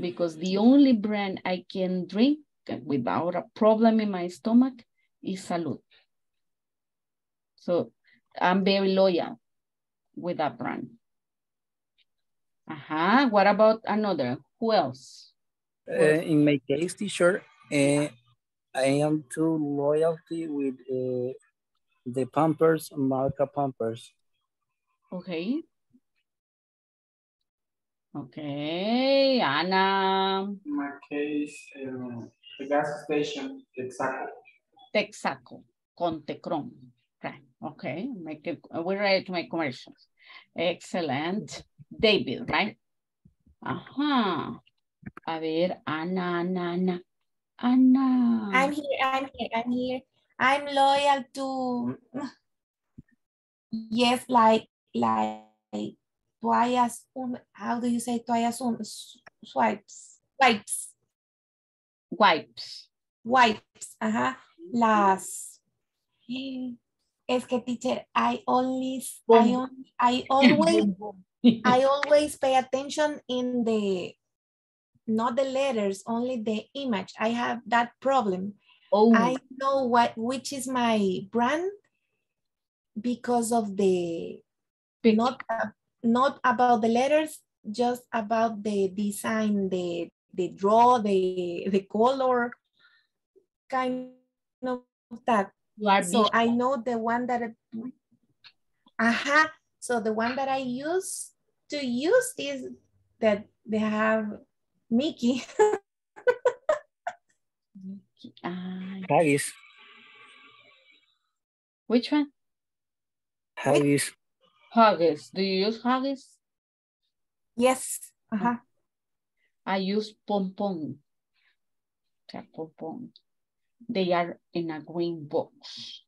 because the only brand I can drink without a problem in my stomach is Salud. So I'm very loyal with that brand. What about another? Who else? In my case, teacher, I am too loyalty with the Pampers, Marca Pampers. Okay. Okay, Anna. In my case, the gas station, Texaco. Texaco, Contecron. Right. Okay, we're ready to make commercials. Excellent. David, right? A ver, Ana. I'm here. I'm loyal to, yes, like, how do you say Wipes, las, es que teacher, I always pay attention in the, not the letters, only the image. I have that problem. Oh. I know which is my brand because of the, not about the letters, just about the design, the draw, the color, kind of that. So I know the one that, so the one that I use is that they have Mickey. Huggies. Which one? Huggies. Huggies. Do you use Huggies? Yes. I use Pompon. They are in a green box.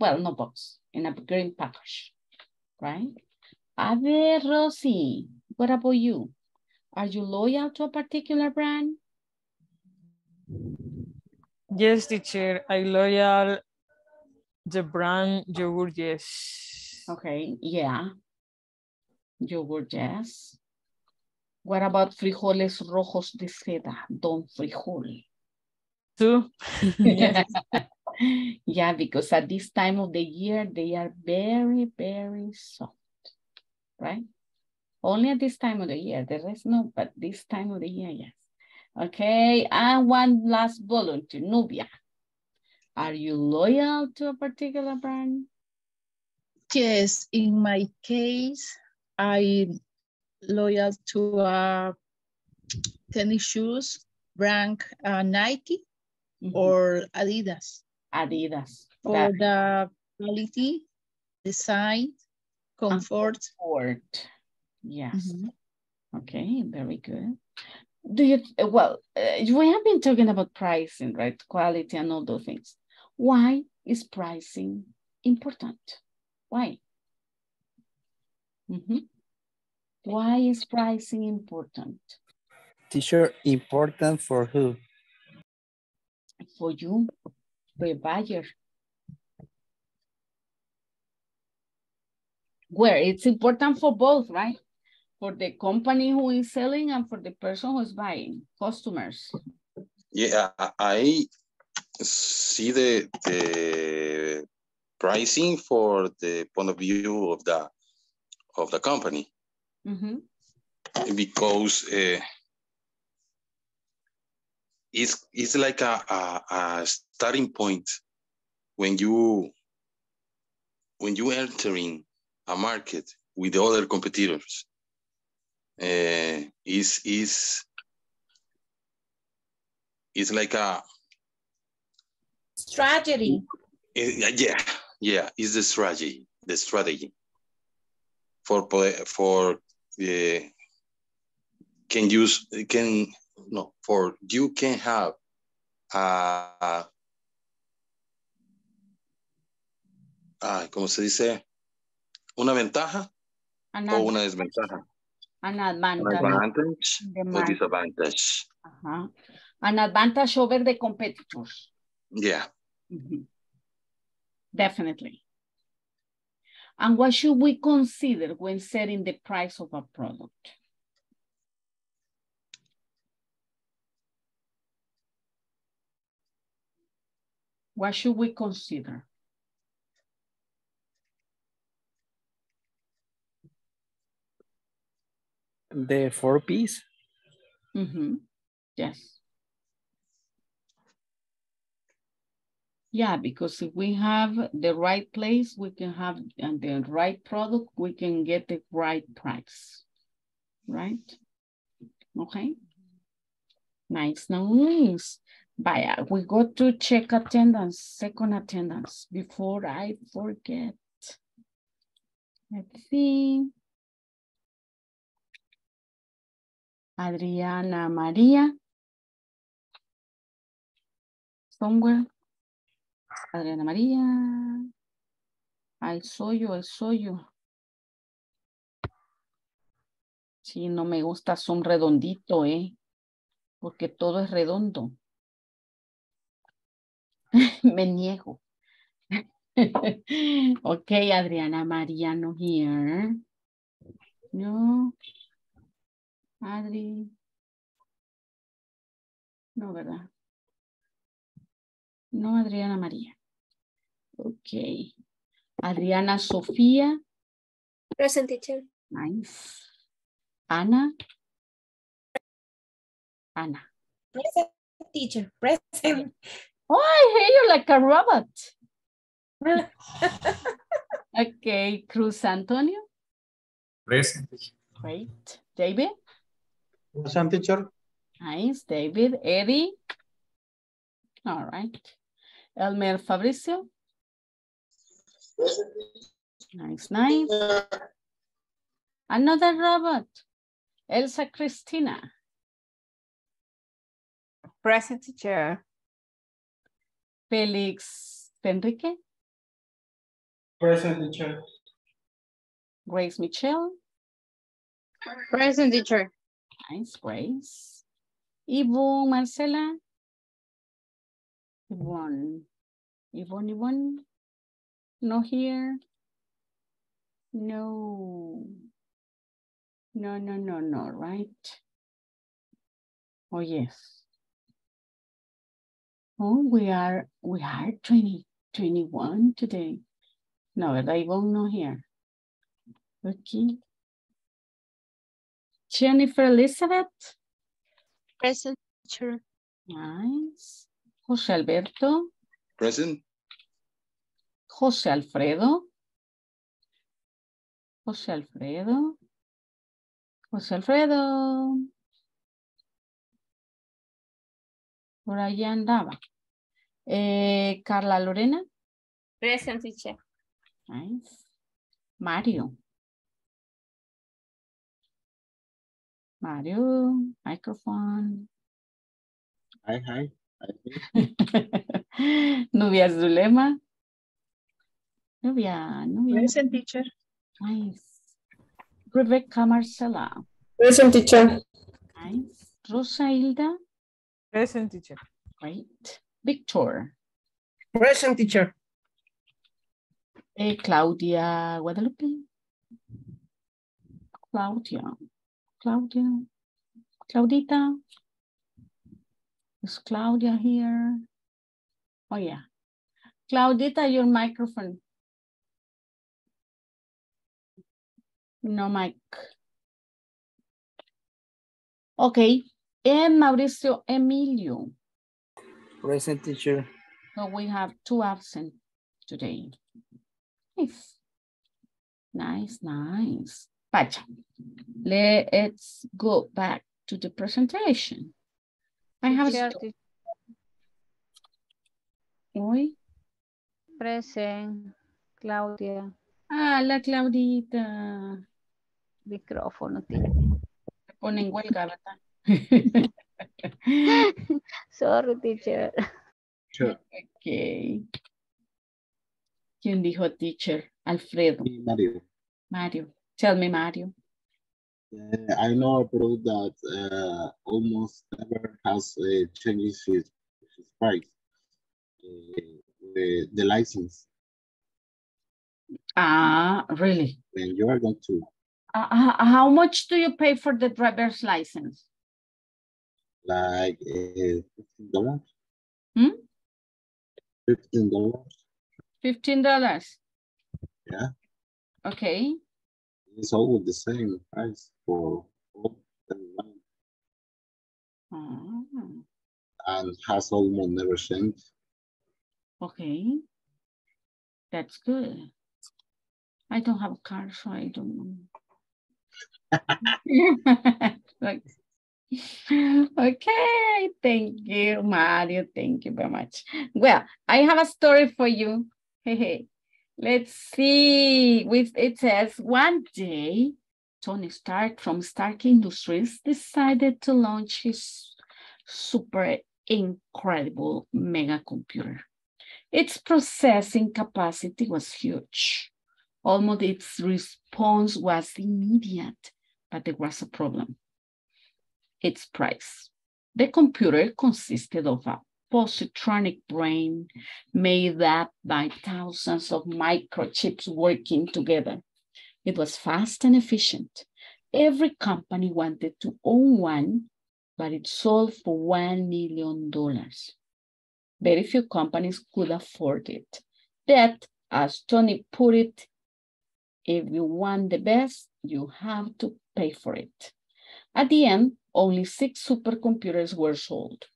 Well, no box, in a green package, right? A ver, Rosie, what about you? Are you loyal to a particular brand? Yes, teacher, I loyal the brand yogurt, yes. Okay, yeah. Yogurt, yes. What about frijoles rojos de seda, Don Frijol? Too? Yes. Yeah, because at this time of the year, they are very, very soft, right? Only at this time of the year, the rest no, but this time of the year, yes. Okay, and one last volunteer, Nubia. Are you loyal to a particular brand? Yes, in my case, I'm loyal to tennis shoes, brand Nike or Adidas. Adidas. For the quality, design, comfort. Yes. Okay, very good. Do you, well, we have been talking about pricing, right? Quality and all those things. Why is pricing important? Why? Why is pricing important? Teacher, important for who? For you, the buyer. Where it's important for both, right? For the company who is selling and for the person who is buying, customers. Yeah, I see the pricing for the point of view of the company. Because it's like a starting point when you entering a market with the other competitors. It's like a strategy. Yeah, it's the strategy for you can have ¿cómo se dice? ¿Una ventaja o una desventaja? An advantage. An advantage or disadvantage. Uh-huh. An advantage over the competitors. Yeah. Mm-hmm. Definitely. And what should we consider when setting the price of a product? What should we consider? The 4 P's? Mm-hmm. Yes. Yeah, because if we have the right place, we can have the right product, we can get the right price, right? Okay. Nice, nice. But we got to check attendance, second attendance, before I forget. Let's see. Adriana Maria. Somewhere. Adriana Maria. I saw you, I saw you. Sí, no me gusta Zoom redondito, porque todo es redondo. Me niego. Okay, Adriana Maria, no here. No. Adri. No, ¿verdad? No, Adriana María. Ok. Adriana Sofía. Present, teacher. Nice. Ana. Ana. Present, teacher. Present. Oh, I hear you like a robot. Okay. Cruz Antonio. Present. Great. David. Present, teacher. Nice, David. Eddie. All right. Elmer Fabricio. Present. Nice, nice. Another robot. Elsa Cristina. Present, teacher. Felix Enrique. Present, teacher. Grace Michelle. Present, teacher. Nice, Grace. Ivo Marcela. Yvonne. No here. No, right? Oh, yes. Oh, we are 21 today. No, Yvonne, no here. Okay. Jennifer Elizabeth. Present, teacher. Nice. José Alberto. Present. José Alfredo. José Alfredo. José Alfredo. Por allá andaba. Carla Lorena. Present, teacher. Nice. Mario. Mario, microphone. Hi. Nubia Zulema. Nubia. Present, teacher. Nice. Rebecca Marcela. Present, teacher. Nice. Rosa Hilda. Present, teacher. Great. Victor. Present, teacher. Claudia Guadalupe. Claudia. Claudita. Is Claudia here? Oh, yeah. Claudita, your microphone. No mic. Okay. And Mauricio Emilio. Present, teacher. So we have 2 absent today. Nice. Nice. But let's go back to the presentation. I have a Hoy. Present, Claudia. Ah, la Claudita. Micrófono tiene. Se pone en huelga, ¿verdad? Sorry, teacher. Sure. Okay. ¿Quién dijo teacher? Alfredo. Mario. Mario. Tell me, Mario. I know a product that almost never has changed his price. The license. Ah, really? And you are going to. How much do you pay for the driver's license? Like $15. Hmm? $15. $15? Yeah. Okay. It's always the same price for all the money. Oh. And has almost never changed. Okay. That's good. I don't have a car, so I don't know. Like, okay, thank you, Mario. Thank you very much. Well, I have a story for you. Hey, let's see. It says, one day, Tony Stark from Stark Industries decided to launch his super incredible mega computer. Its processing capacity was huge. Almost its response was immediate, but there was a problem. Its price. The computer consisted of a positronic brain made up by thousands of microchips working together. It was fast and efficient. Every company wanted to own one, but it sold for $1 million. Very few companies could afford it. That, as Tony put it, if you want the best, you have to pay for it. At the end, only 6 supercomputers were sold.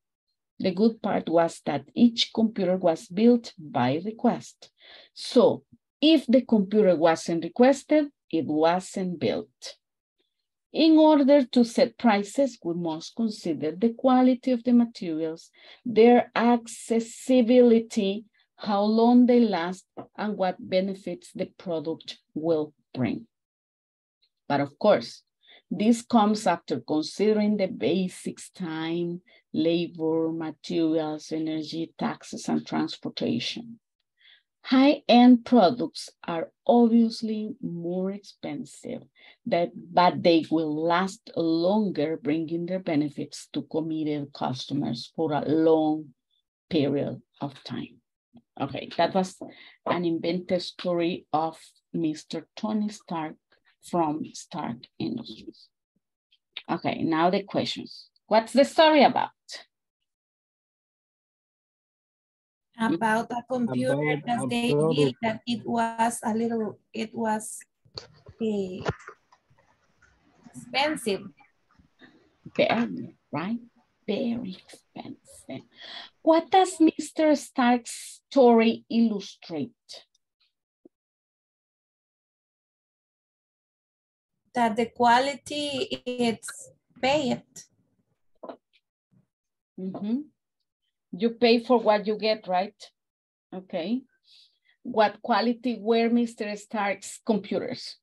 The good part was that each computer was built by request. So if the computer wasn't requested, it wasn't built. In order to set prices, we must consider the quality of the materials, their accessibility, how long they last, and what benefits the product will bring. But of course, this comes after considering the basics: time, labor, materials, energy, taxes, and transportation. High-end products are obviously more expensive, but they will last longer, bringing their benefits to committed customers for a long period of time. Okay, that was an invented story of Mr. Tony Stark from Stark Industries. Okay, now the questions. What's the story about? About a computer that they built, that it was a little, it was expensive. Very, right? Very expensive. What does Mr. Stark's story illustrate? That the quality it's paid. Mm-hmm. You pay for what you get, right? Okay. What quality were Mr. Stark's computers?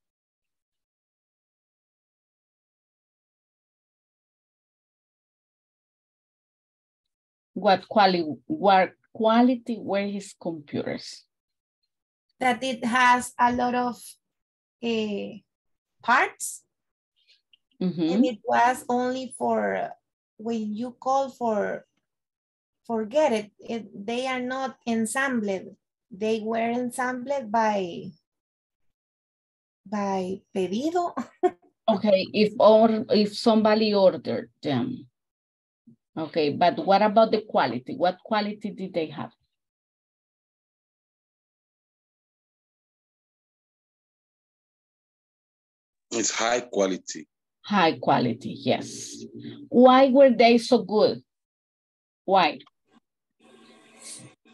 What quality were his computers? That it has a lot of parts. Mm-hmm. And it was only for when you call for forget it, they are not ensambled. They were ensambled by pedido. Okay, if somebody ordered them. Okay, but what about the quality? What quality did they have? It's high quality. High quality, yes. Why were they so good? Why?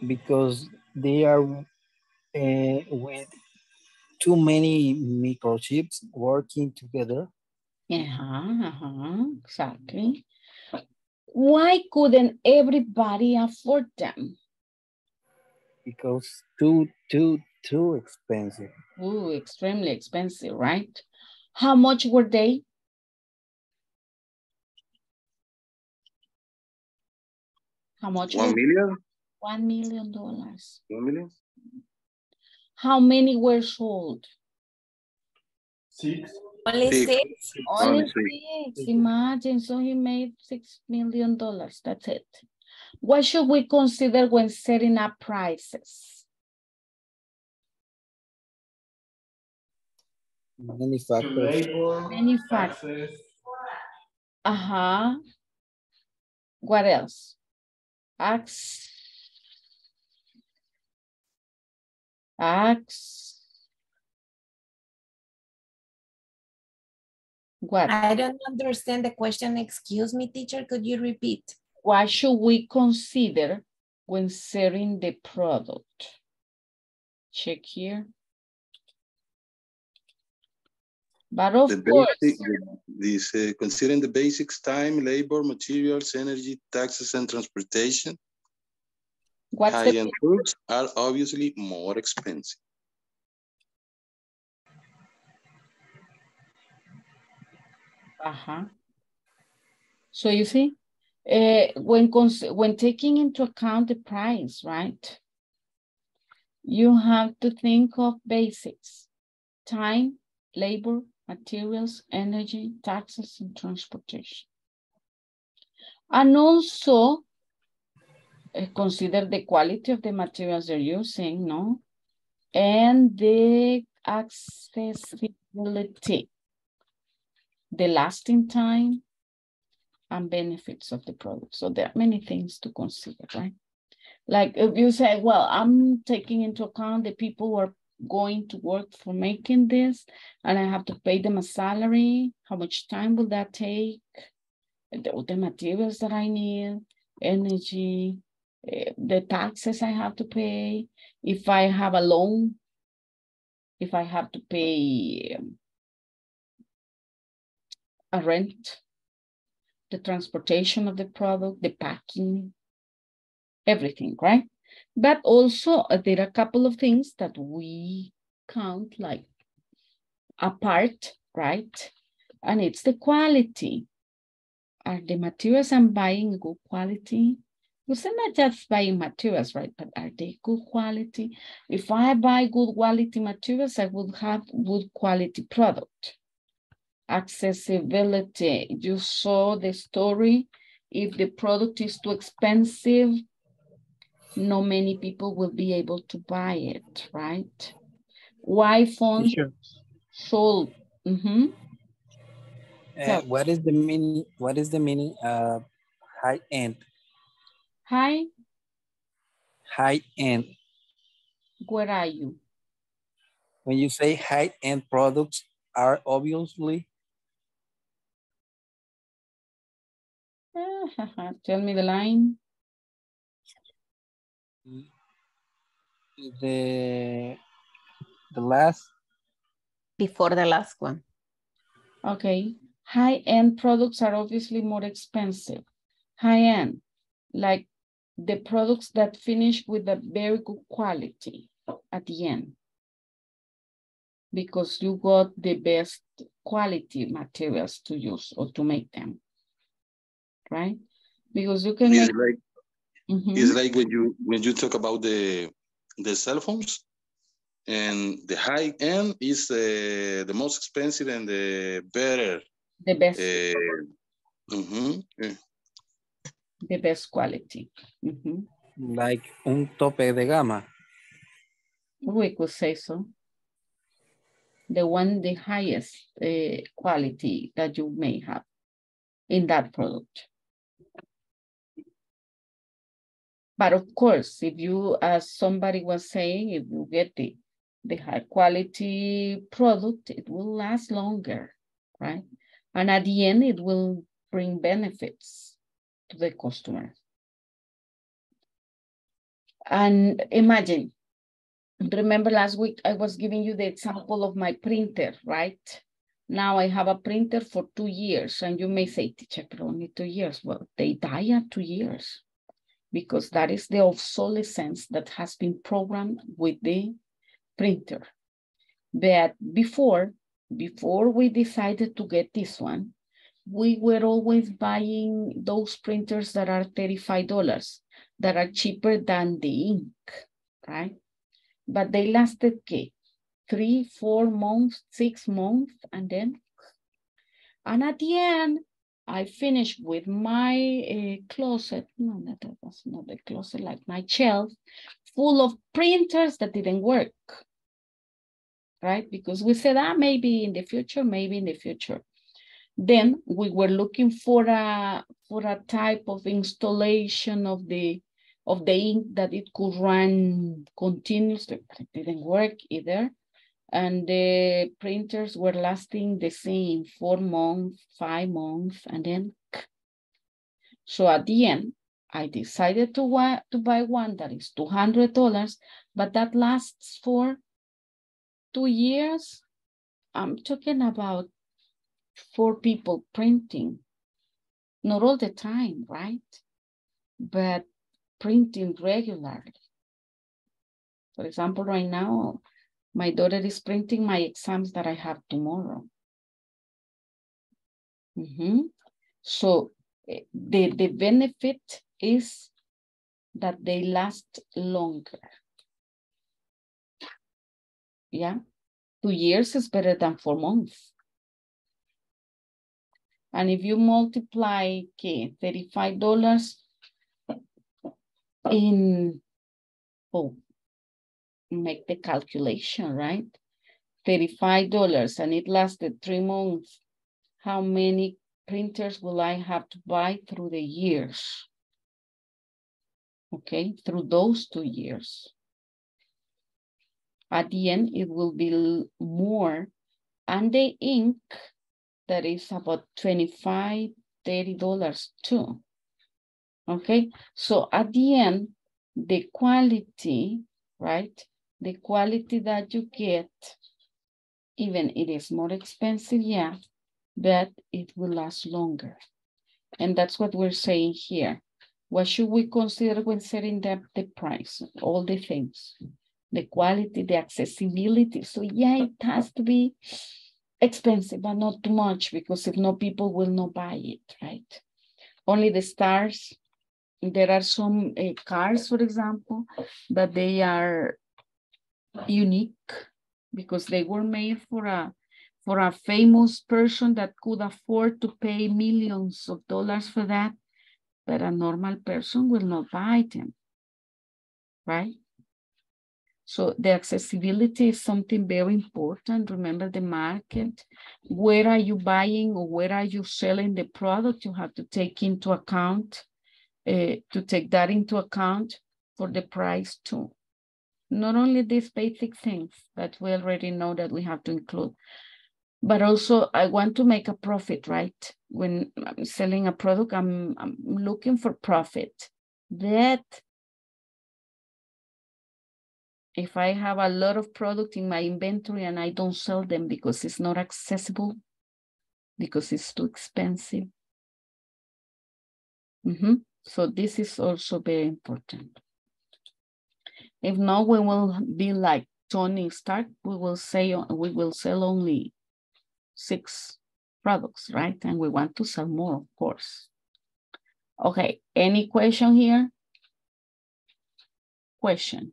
Because they are with too many microchips working together. Exactly. Why couldn't everybody afford them? Because too expensive. Ooh, extremely expensive, right? How much were they? How much? $1 million. $1 million. $1 million? How many were sold? Six. Only six. Only six. Imagine, so he made $6 million. That's it. What should we consider when setting up prices? Many factors. Many factors. Uh-huh. What else? Acts. What? I don't understand the question. Excuse me, teacher. Could you repeat? What should we consider when selling the product? Check here. But of course, considering the basics, time, labor, materials, energy, taxes, and transportation. High-end goods are obviously more expensive. Uh-huh. So you see, when taking into account the price, right? You have to think of basics, time, labor, materials, energy, taxes, and transportation. And also, consider the quality of the materials they're using, no? And the accessibility, the lasting time, and benefits of the product. So there are many things to consider, right? Like if you say, well, I'm taking into account the people who are going to work for making this, and I have to pay them a salary. How much time will that take? The materials that I need, energy, the taxes I have to pay. If I have a loan, if I have to pay a rent, the transportation of the product, the packing, everything, right? But also there are a couple of things that we count like apart, right? And it's the quality. Are the materials I'm buying good quality? Because I'm not just buying materials, right? But are they good quality? If I buy good quality materials, I would have good quality product. Accessibility. You saw the story. If the product is too expensive, not many people will be able to buy it, right? Why phones sold? Mm-hmm. So, what is the meaning? What is the meaning of high end? High end. Where are you? When you say high end products are obviously. Tell me the line. The last. Before the last one. Okay. High-end products are obviously more expensive. High-end, like the products that finish with a very good quality at the end, because you got the best quality materials to use or to make them, right? Because you can make... Like, mm-hmm. It's like when you talk about the cell phones, and the high-end is the most expensive and the better. The best, the best quality. Mm-hmm. Like un tope de gama. We could say so. The highest quality that you may have in that product. But of course, if you, as somebody was saying, if you get the high quality product, it will last longer, right? And at the end, it will bring benefits to the customer. And imagine, remember last week, I was giving you the example of my printer, right? Now I have a printer for 2 years, and you may say, teacher, but only 2 years. Well, they die at 2 years, because that is the obsolescence that has been programmed with the printer. But before we decided to get this one, we were always buying those printers that are $35, that are cheaper than the ink, right? But they lasted, 3, 4 months, 6 months, and then, and at the end, I finished with my closet, no, that was not the closet, like my shelf, full of printers that didn't work, right? Because we said, ah, maybe in the future. Then we were looking for a type of installation of the ink that it could run continuously. It didn't work either. And the printers were lasting the same 4 months, 5 months, and then. So at the end, I decided to buy one that is $200, but that lasts for 2 years. I'm talking about 4 people printing, not all the time, right? But printing regularly. For example, right now, my daughter is printing my exams that I have tomorrow. So the benefit is that they last longer. Yeah, 2 years is better than 4 months. And if you multiply $35 in, oh, make the calculation, right? $35 and it lasted 3 months. How many printers will I have to buy through the years? Okay, through those 2 years. At the end, it will be more. And the ink, that is about $25, $30 too. Okay, so at the end, the quality, right? The quality that you get, even it is more expensive, yeah, but it will last longer. And that's what we're saying here. What should we consider when setting the price? All the things, the quality, the accessibility. So yeah, it has to be expensive, but not too much, because if not, people will not buy it, right? Only the stars. There are some cars, for example, that they are unique because they were made for a famous person that could afford to pay millions of dollars for that, but a normal person will not buy them, right? So the accessibility is something very important. Remember the market. Where are you buying or where are you selling the product? You have to take into account for the price too. Not only these basic things that we already know that we have to include, but also I want to make a profit, right? When I'm selling a product, I'm looking for profit. That if I have a lot of product in my inventory and I don't sell them because it's not accessible, because it's too expensive. So this is also very important. If not, we will be like Tony Stark. We will sell only 6 products, right? And we want to sell more, of course. Okay, any question here? Question?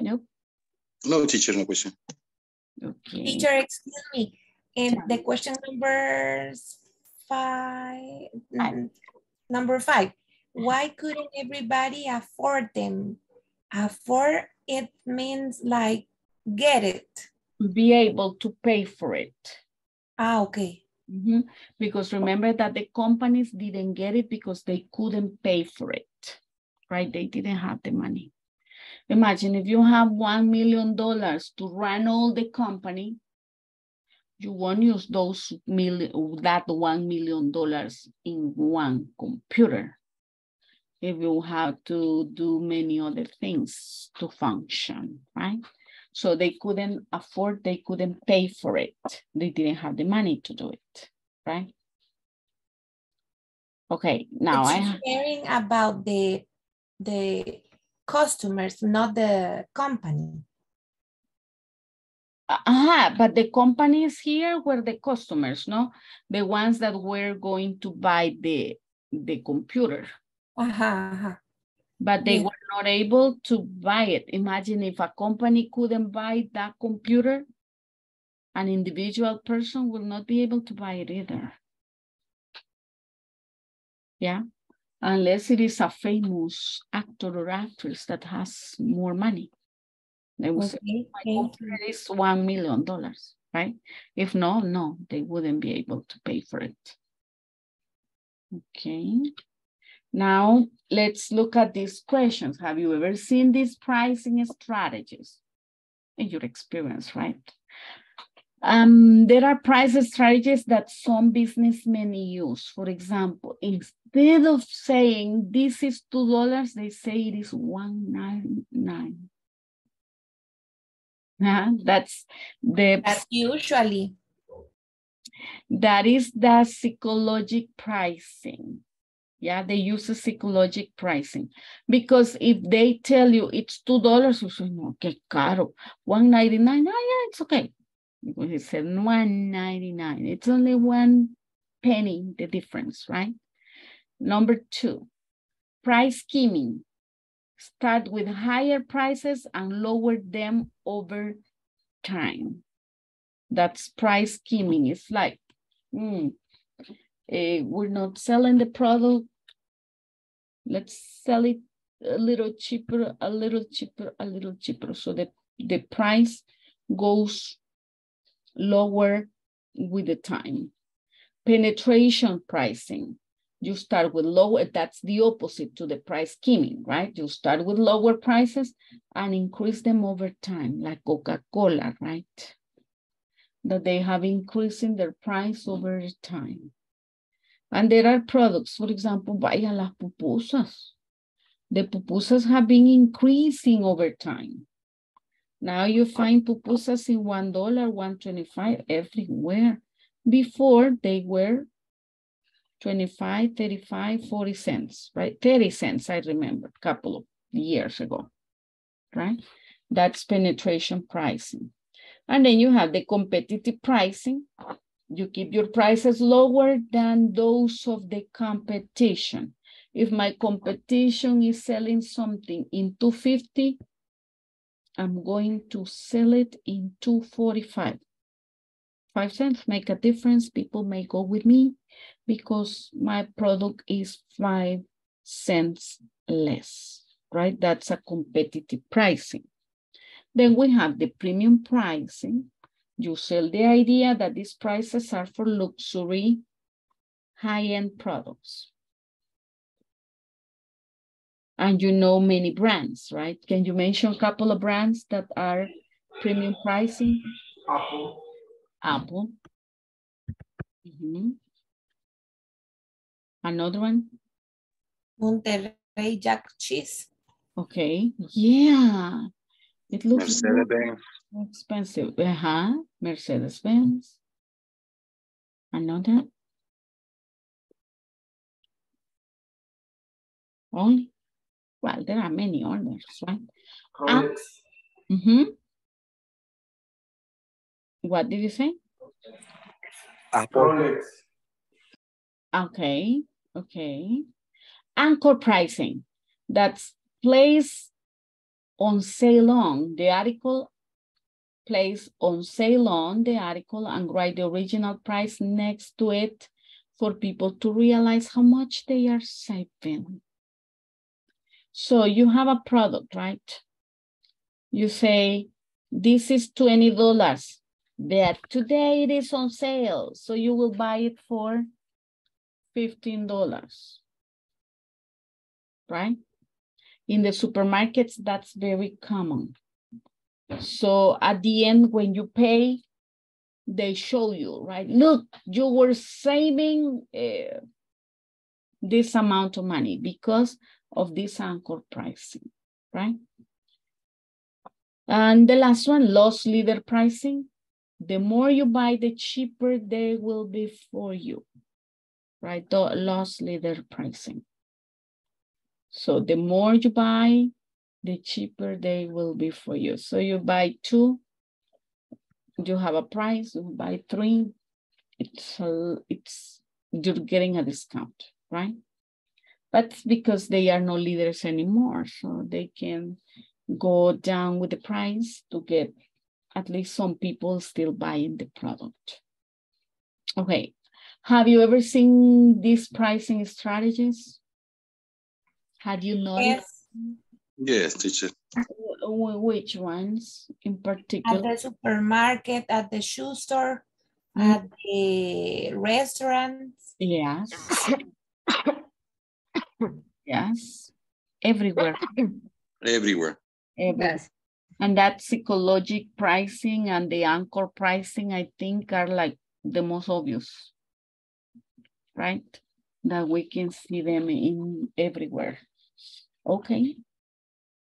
Nope. No, teacher, no question. Okay. Teacher, excuse me. And the question number 5. Number 5, why couldn't everybody afford them? Afford it means like get it. Be able to pay for it. Ah, okay. Because remember that the companies didn't get it because they couldn't pay for it, right? They didn't have the money. Imagine if you have $1 million to run all the company, you won't use that $1 million in one computer if you have to do many other things to function, right? So they couldn't afford, they couldn't pay for it. They didn't have the money to do it, right? Okay, now I'm hearing about the customers, not the company. But the companies here were the customers, no? The ones that were going to buy the computer. but they were not able to buy it. Imagine if a company couldn't buy that computer, an individual person will not be able to buy it either. Yeah, unless it is a famous actor or actress that has more money. They will say, my computer is $1 million, right? If no, no, they wouldn't be able to pay for it. Okay. Now, let's look at these questions. Have you ever seen these pricing strategies in your experience, right? There are price strategies that some businessmen use. For example, instead of saying this is $2, they say it is $1.99. That's usually. That is the psychological pricing. Yeah, they use a psychological pricing because if they tell you it's $2, you say, no, qué caro. $1.99, yeah, it's okay. Because it said $1.99. It's only 1 penny, the difference, right? Number two, price skimming. Start with higher prices and lower them over time. That's price skimming. It's like, we're not selling the product. Let's sell it a little cheaper, a little cheaper, a little cheaper. So the price goes lower with the time. Penetration pricing. You start with lower, that's the opposite to the price skimming, right? You start with lower prices and increase them over time, like Coca-Cola, right? That they have increasing their price over time. And there are products, for example, vaya las pupusas. The pupusas have been increasing over time. Now you find pupusas in $1, $1.25 everywhere. Before they were 25, 35, 40 cents, right? 30 cents, I remember, a couple of years ago, right? That's penetration pricing. And then you have the competitive pricing. You keep your prices lower than those of the competition. If my competition is selling something in $2.50, I'm going to sell it in $2.45. 5 cents make a difference. People may go with me because my product is 5 cents less, right? That's a competitive pricing. Then we have the premium pricing. You sell the idea that these prices are for luxury, high-end products. And you know many brands, right? Can you mention a couple of brands that are premium pricing? Apple. Apple. Mm-hmm. Another one? Monterrey Jack Cheese. Okay, yeah. It looks Mercedes-Benz. Expensive. Uh-huh. Mercedes-Benz. Another? Only? Well, there are many others, right? Rolex. Mm-hmm. What did you say? Apple. Okay, okay. Anchor pricing. That's placed on sale on the article, place on sale on the article and write the original price next to it for people to realize how much they are saving. So you have a product, right? You say, this is $20, that today it is on sale. So you will buy it for $15, right? In the supermarkets, that's very common. So at the end, when you pay, they show you, right? Look, you were saving this amount of money because of this anchor pricing, right? And the last one, loss leader pricing. The more you buy, the cheaper they will be for you, right? The loss leader pricing. So the more you buy, the cheaper they will be for you. So you buy 2, you have a price, you buy 3, you're getting a discount, right? That's because they are no leaders anymore. So they can go down with the price to get at least some people still buying the product. Okay, have you ever seen these pricing strategies? Have you noticed? Yes, teacher. Which ones in particular? At the supermarket, at the shoe store, at the restaurants. Yes. Yes. Everywhere. Everywhere. Yes. And that psychological pricing and the anchor pricing, I think, are like the most obvious, right? That we can see them in everywhere. Okay.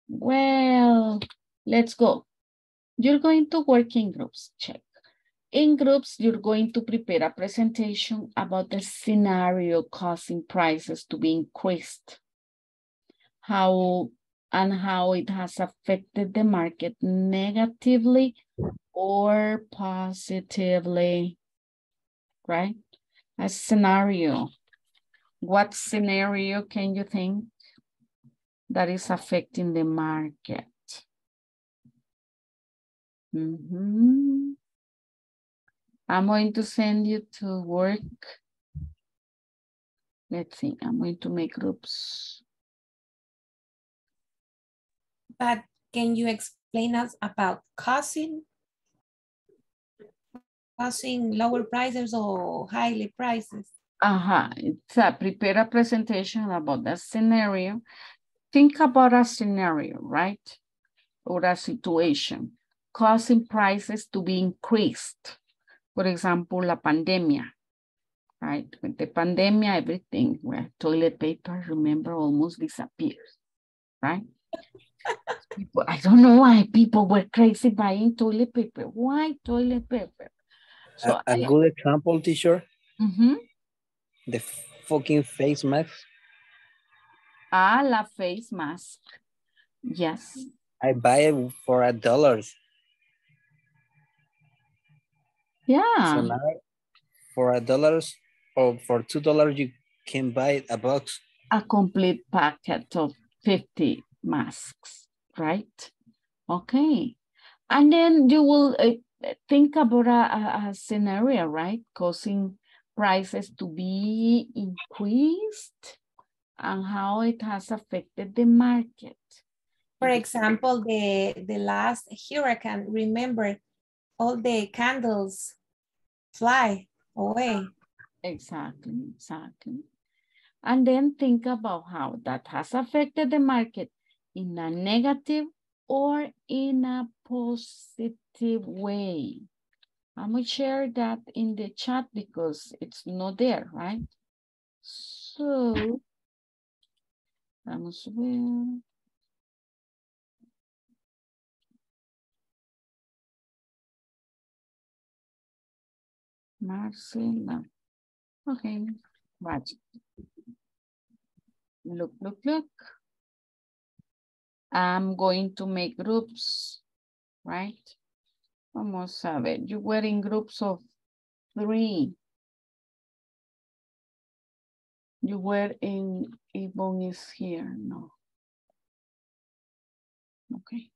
Well, let's go. You're going to work in groups, check. In groups, you're going to prepare a presentation about the scenario causing prices to be increased, how it has affected the market negatively or positively, right? A scenario. What scenario can you think that is affecting the market? Mm-hmm. I'm going to send you to work. Let's see, I'm going to make groups. But can you explain us about causing lower prices or higher prices? It's prepare a presentation about that scenario. Think about a scenario, right? Or a situation causing prices to be increased. For example, la pandemia, right? With the pandemia, everything, where toilet paper, remember, almost disappears, right? People, I don't know why people were crazy buying toilet paper. Why toilet paper? So a good example, teacher, the fucking face mask. Ah, la face mask. Yes. I buy it for $1. Yeah. So now for $1 or for $2, you can buy a box. A complete packet of 50 masks, right? Okay. And then you will think about a scenario, right? Causing prices to be increased and how it has affected the market. For example, the last hurricane, remember, all the candles fly away. Exactly, exactly. And then think about how that has affected the market in a negative or in a positive way. I'm going to share that in the chat because it's not there, right? So, vamos a ver. Marcela. Okay, watch. Look, look, look. I'm going to make groups, right? Vamos a ver. You were in groups of 3. You were in, Yvonne is here, no. Okay.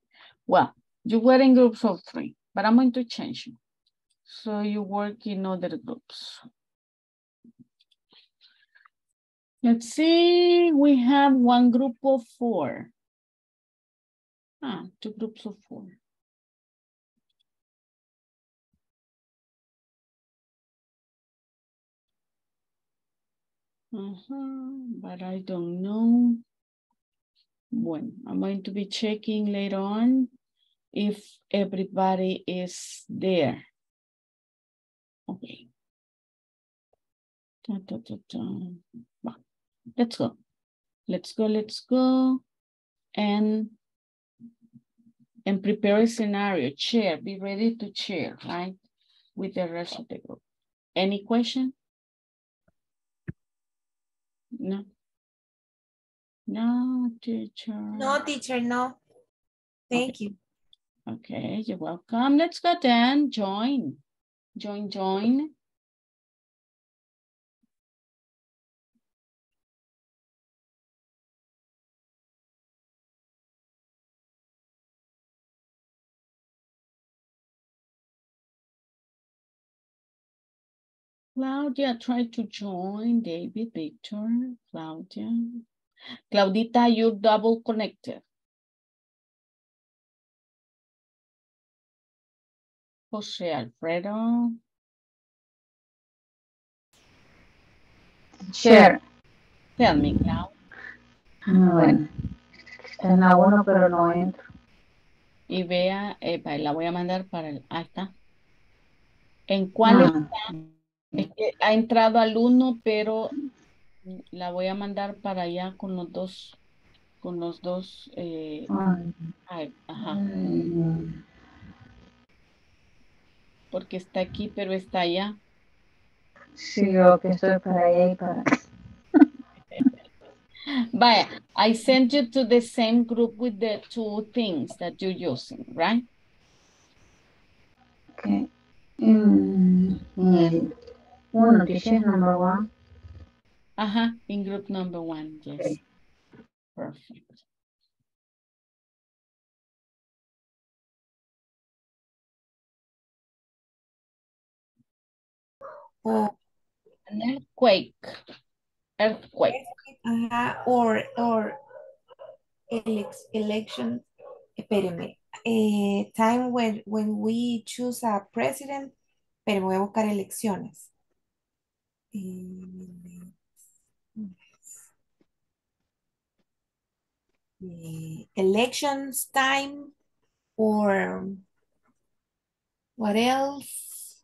Well, you were in groups of 3, but I'm going to change you. So you work in other groups. Let's see, we have one group of 4. Ah, 2 groups of 4. But I don't know when. I'm going to be checking later on if everybody is there. Okay. Da, da, da, da. Let's go. Let's go, let's go. And prepare a scenario. Share. Be ready to share, right? With the rest of the group. Any question? No. No, teacher. No, teacher, no. Thank you. Okay, you're welcome. Let's go then. Join. Join, join. Claudia, try to join. David, Victor, Claudia. Claudita, you're double connected. Jose Alfredo. Share. Tell me, Claudia. Bueno, está en la 1, pero no entro. Y vea, la voy a mandar para el alta. ¿En cuál está? Es que ha entrado al 1, pero la voy a mandar para allá con los dos. Con los dos. Ajá. Porque está aquí, pero está allá. Sí, yo que estoy para allá y para. Vaya, I sent you to the same group with the two things that you're using, right? Okay. Number 1. Uh-huh, in group number 1, yes. Okay. Perfect. An earthquake. Earthquake. Or election. A time when we choose a president, pero voy a buscar elecciones. Elections time, or what else?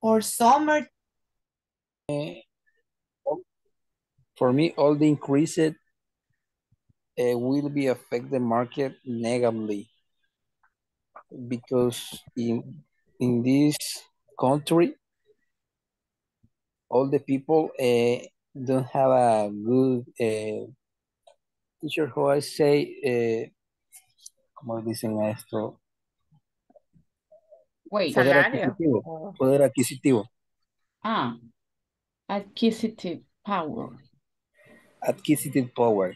Or summer. For me, all the increases will be affect the market negatively, because in this country, all the people don't have a good teacher who I say, como dicen a esto? Wait, poder adquisitivo. Oh. Poder adquisitivo. Ah, adquisitive power. Adquisitive power.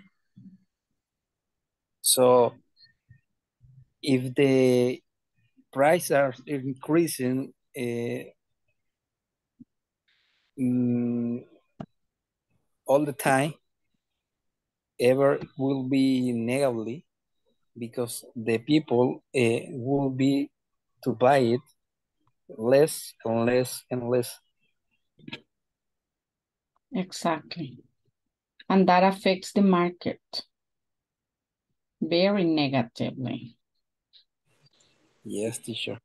So if the prices are increasing, all the time, ever will be negatively, because the people will be to buy it less and less and less. Exactly. And that affects the market very negatively. Yes, teacher.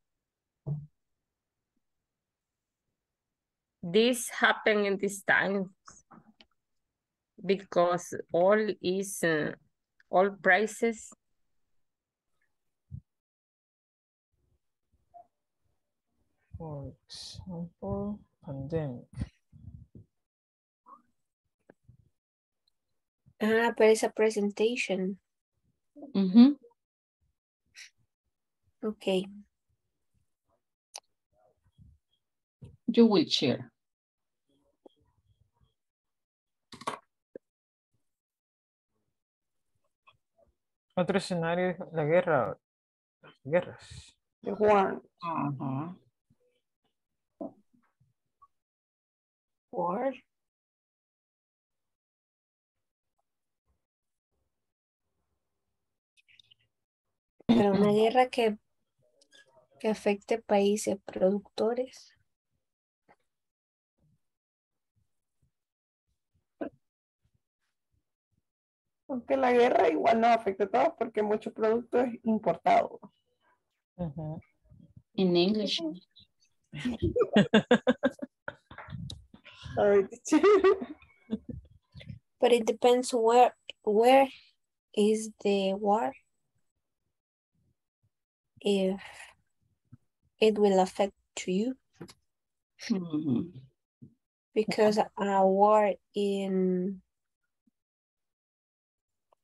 This happened in this time because all prices. For example, pandemic. Ah, but it's a presentation. Mm-hmm. Okay. You will share. Otro escenario es la guerra. Las guerras. The war. Uh-huh. War. Pero una guerra que afecte países productores. Aunque la guerra igual no afecta a todos porque mucho producto es importado. Uh-huh. In English. Sorry. But it depends where is the war. If it will affect to you. Mm-hmm. Because a war in,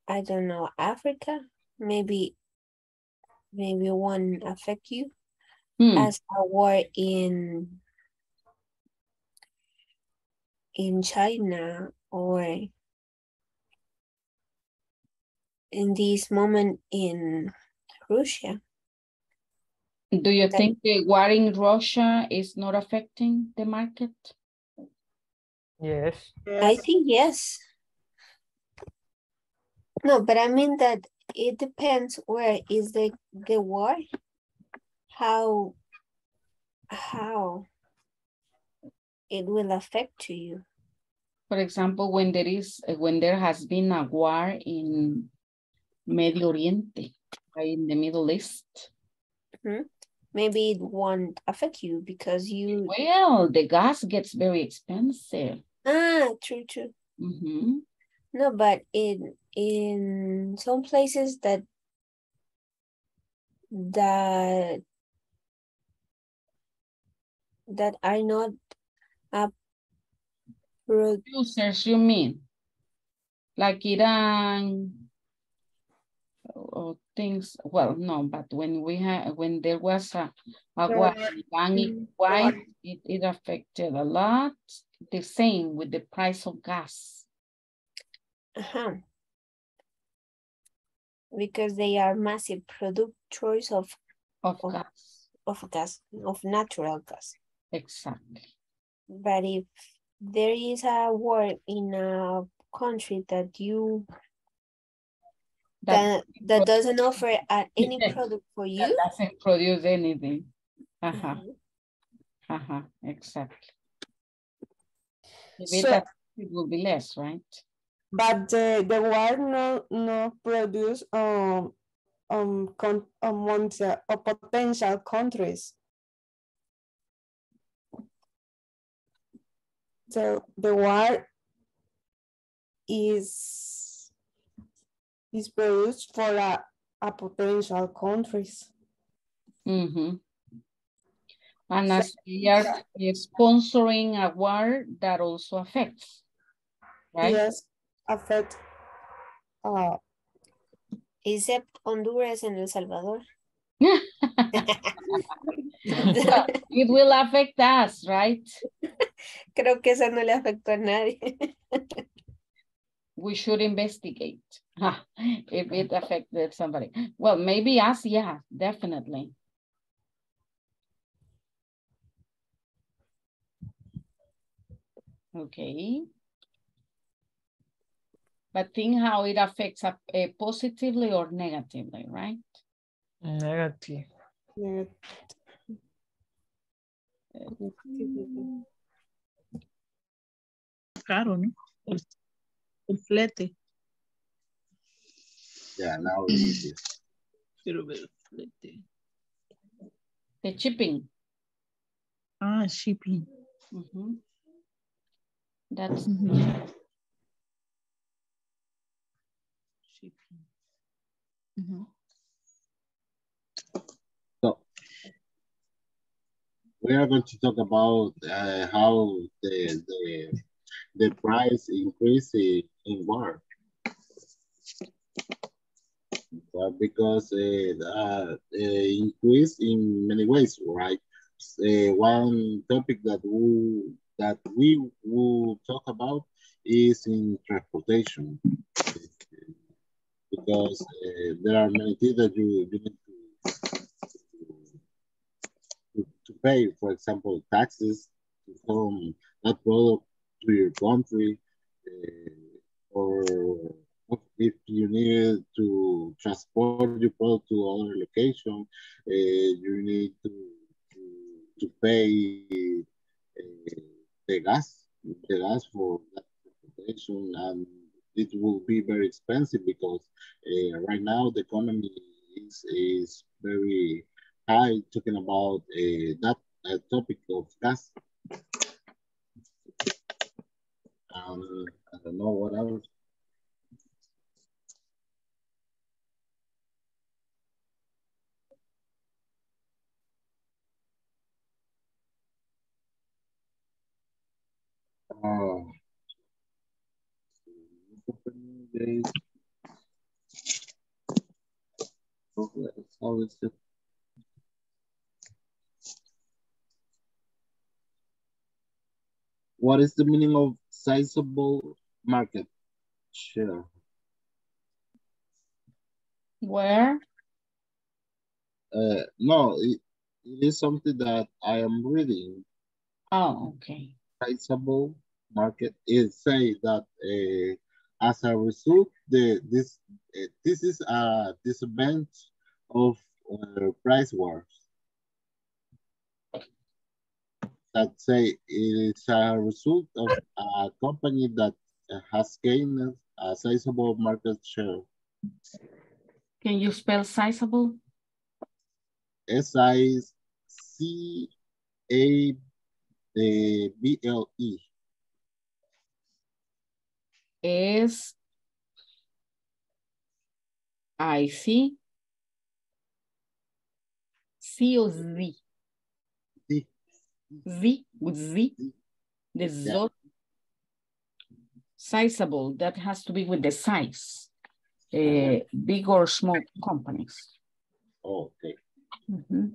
I don't know, Africa, maybe won't affect you as a war in China, or in this moment in Russia. Do you think the war in Russia is not affecting the market? Yes. I think yes. No, but I mean that it depends where is the war, how it will affect to you. For example, when there has been a war in Medio Oriente, right, in the Middle East. Mm-hmm. Maybe it won't affect you because you... Well, the gas gets very expensive. Ah, true. Mm-hmm. No, but in some places that are not producers, you mean? Like Iran or things, well, no, but when there was a war in Iran, it affected a lot. The same with the price of gas. Uh-huh. Because they are massive producers of natural gas. Exactly. But if there is a war in a country that doesn't offer any product for you. That doesn't produce anything. Uh-huh. Mm-hmm. Uh-huh. Exactly. It will be less, right? But the war no produce amongst potential countries. So the war is produced for a potential countries. Mm-hmm. And as we are sponsoring a war, that also affects, right? Yes, affect. Except Honduras and El Salvador. It will affect us, right? Creo que esa no le afectó a nadie. We should investigate if it affected somebody. Well, maybe us, yeah, definitely. Okay. But think how it affects positively or negatively, right? Negative. Caro, ¿no? El flete. Yeah, now it is. The shipping. Ah, shipping. Mm-hmm. That's mm-hmm. Shipping. Mm-hmm. So we are going to talk about how the price increase in war. Because increase in many ways, right? One topic that we will talk about is in transportation. Because there are many things that you need to pay, for example, taxes to come that product to your country, or if you need to transport your product to other location, you need to pay the gas for that transportation, and it will be very expensive because right now the economy is very high, talking about that topic of gas. I don't know what else. What is the meaning of sizable market share? Where? No, It is something that I am reading. Oh, okay. Sizable market. It says that as a result, this is a disadvantage of price wars. That say it is a result of a company that has gained a sizable market share. Can you spell sizable? S-I-C-A-B-L-E. S-I-C-C-O-Z. Z. Z with Z. The Z. Yeah. Sizable, that has to be with the size. Big or small companies. Oh, okay. Mm-hmm.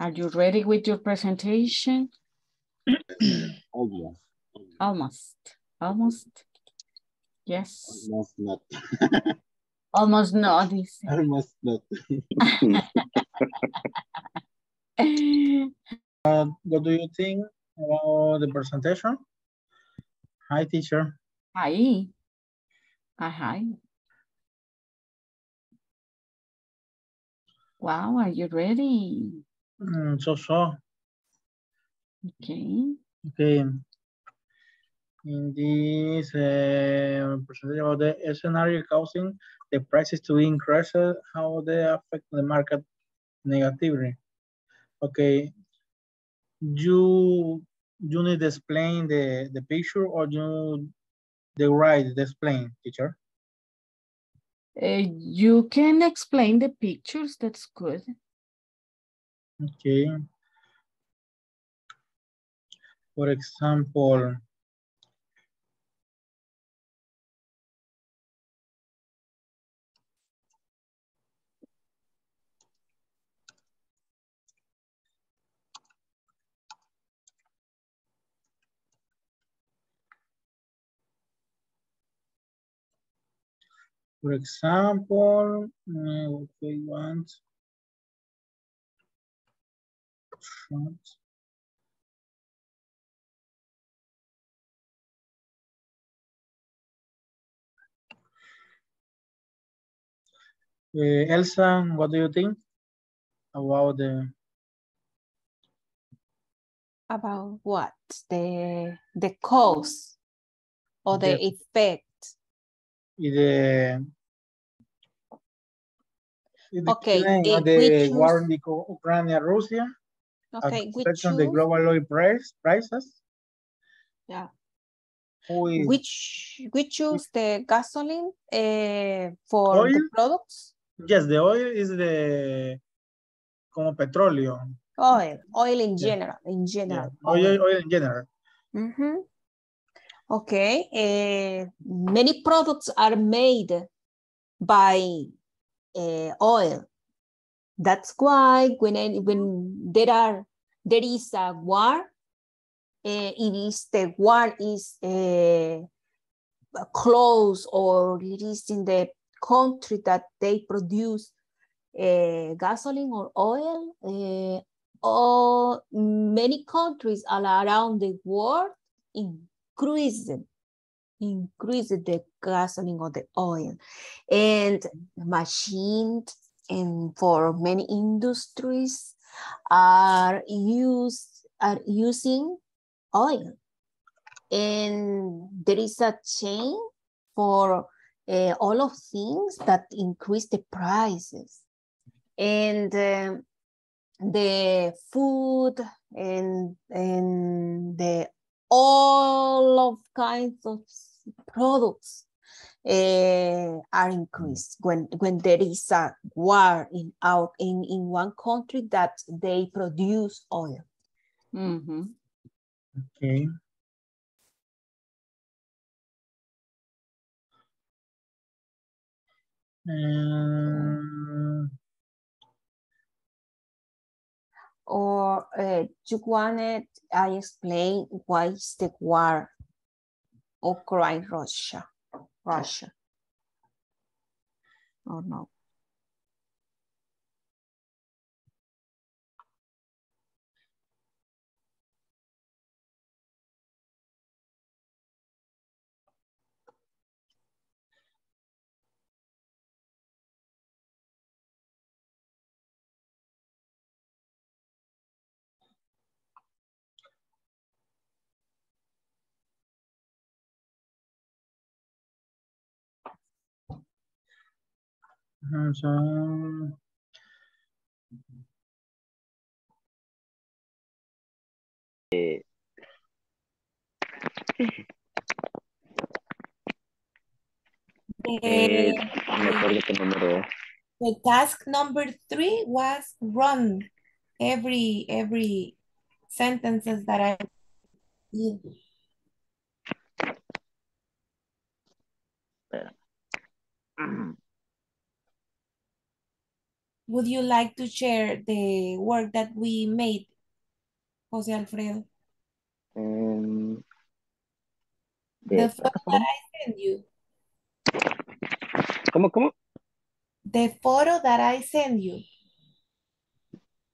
Are you ready with your presentation? Almost. Almost. Almost. Yes. Almost not. Almost not. Almost not. What do you think about the presentation? Hi, teacher. Hi. Hi, hi. Wow, are you ready? So. Okay. Okay. In this presentation about the scenario causing the prices to increase, how they affect the market negatively. Okay. You need to explain the picture, or you write the explain, teacher? You can explain the pictures, that's good. Okay. For example, what we want. Elsa, what do you think about the about the cause or the effect? War in Ukraine and Russia. Okay, we choose the global oil prices. Yeah. We choose the gasoline for oil? The products. Yes, the oil is the como petróleo. Oil in general. Yeah. In general. Yeah. Oil in general. Mm-hmm. Okay, many products are made by oil. That's why when there is a war, the war is close, or it is in the country that they produce gasoline or oil. Or many countries all around the world increase the gasoline or the oil, and machines and for many industries are using oil, and there is a chain for all of things that increase the prices, and the food and the all of kinds of products are increased when there is a war in one country that they produce oil. Mm-hmm. Okay. I explain why is the war Ukraine Russia. Russia. Or no? The task number 3 was run every sentences that I did. Would you like to share the work that we made, Jose Alfredo? The form that I sent you. ¿Cómo? The photo that I send you.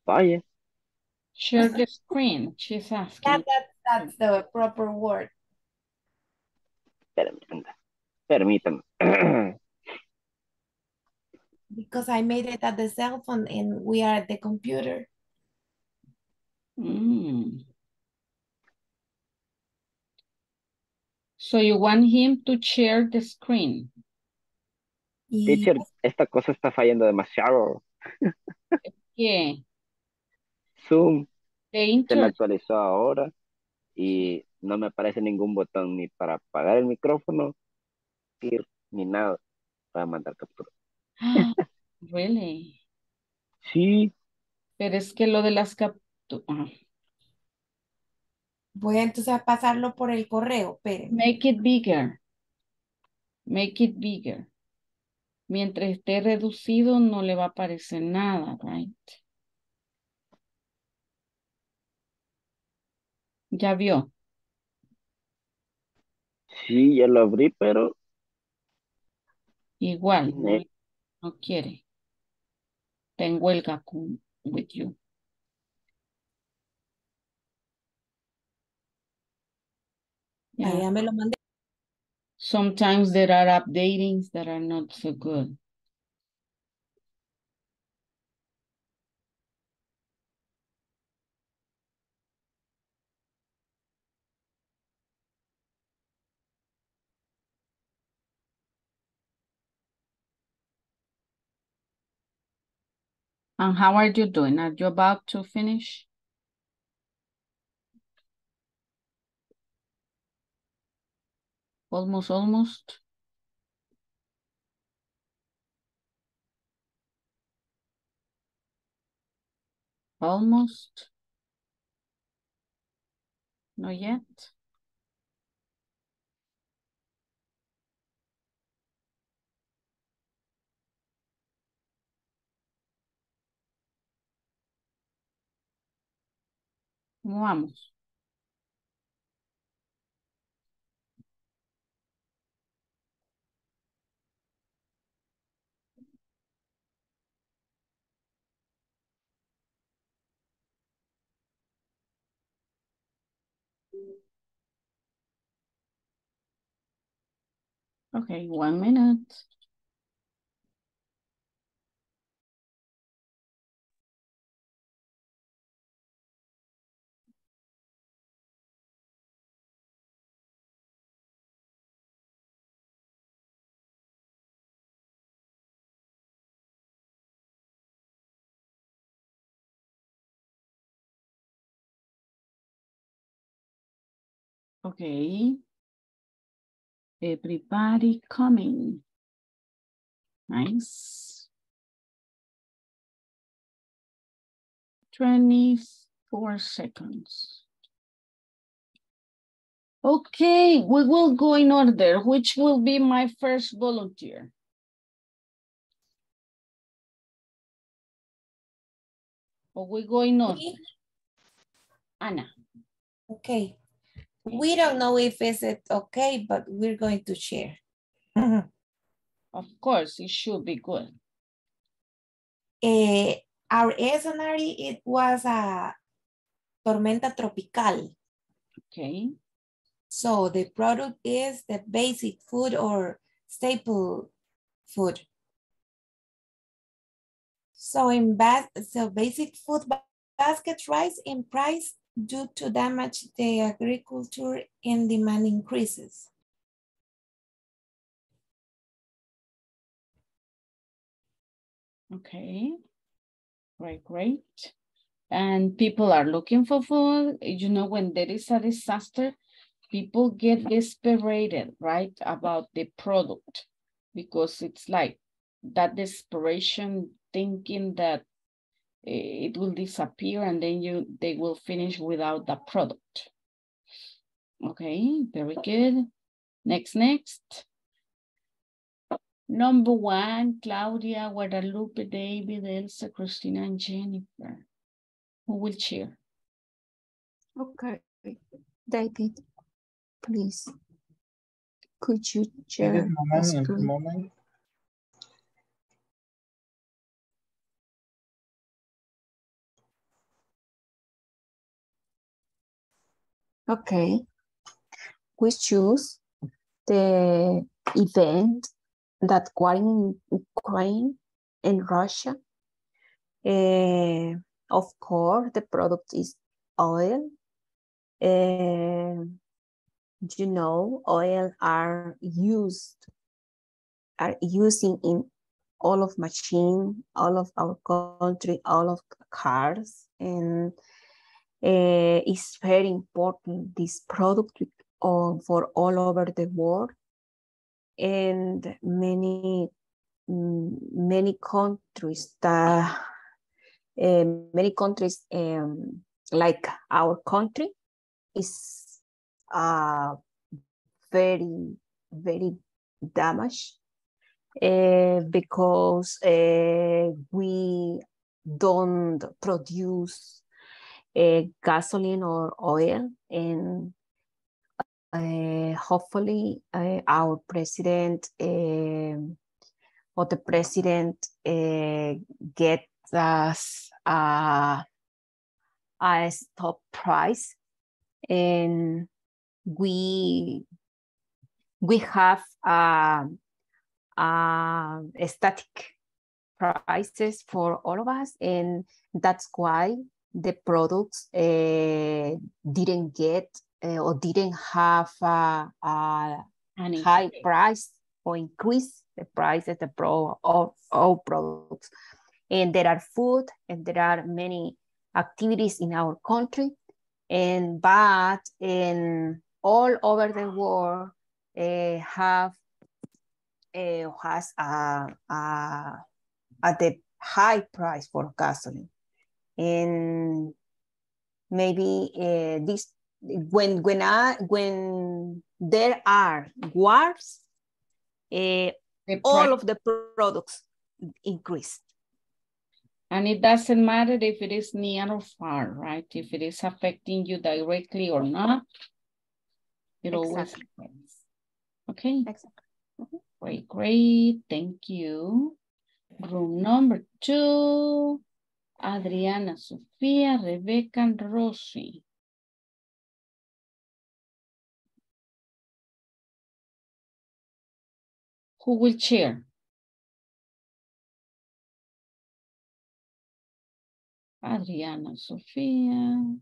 Vaya. Share the screen, she's asking. Yeah, that's the proper word. Permítame. Because I made it at the cell phone and we are at the computer. So you want him to share the screen. Teacher, esta cosa está fallando demasiado. Yeah. Zoom se me actualizó ahora y no me aparece ningún botón ni para apagar el micrófono ni nada para mandar captura. Really? Sí. Pero es que lo de las capturas. Voy entonces a pasarlo por el correo. Pero... Make it bigger. Make it bigger. Mientras esté reducido no le va a aparecer nada, right? ¿Ya vio? Sí, ya lo abrí, pero... Igual. No quiere. Ten huelga with you. Ya me lo mandé. Sometimes there are updatings that are not so good. And how are you doing? Are you about to finish? Almost. Almost. Not yet. ¿Cómo vamos? Okay, 1 minute. Okay, everybody coming. Nice. 24 seconds. Okay, we will go in order, which will be my first volunteer. Or we go in order. Okay. Anna. Okay. We don't know if it's okay, but we're going to share. Of course, it should be good. Our scenario, it was a tormenta tropical. Okay. So the product is the basic food or staple food. So in basic food basket rise in price due to damage to agriculture and demand increases. Okay, great, great. And people are looking for food. You know, when there is a disaster, people get desperate, right, about the product, because it's like that desperation thinking that it will disappear and then they will finish without the product. Okay, very good. Next. Number one, Claudia, Guadalupe, David, Elsa, Christina, and Jennifer. Who will cheer? Okay, David, please. Could you cheer? Moment. Okay, we choose the event that war in Ukraine and Russia. Of course, the product is oil. You know, oil are using in all of machine, all of our country, all of cars, and it's very important, this product, for all over the world. And many countries like our country is very, very damaged because we don't produce gasoline or oil, and hopefully our president or the president gets us a stop price, and we have static prices for all of us, and that's why the products didn't get or didn't have a high price or increase the price of the all products. And there are food and there are many activities in our country, but in all over the world has a high price for gasoline. And maybe this when there are wars, all of the products increase. And it doesn't matter if it is near or far, right? If it is affecting you directly or not, it always happens. Okay. Exactly. Mm-hmm. Great. Thank you. Room number 2. Adriana, Sofia, Rebecca, and Rosie. Who will cheer? Adriana, Sofia.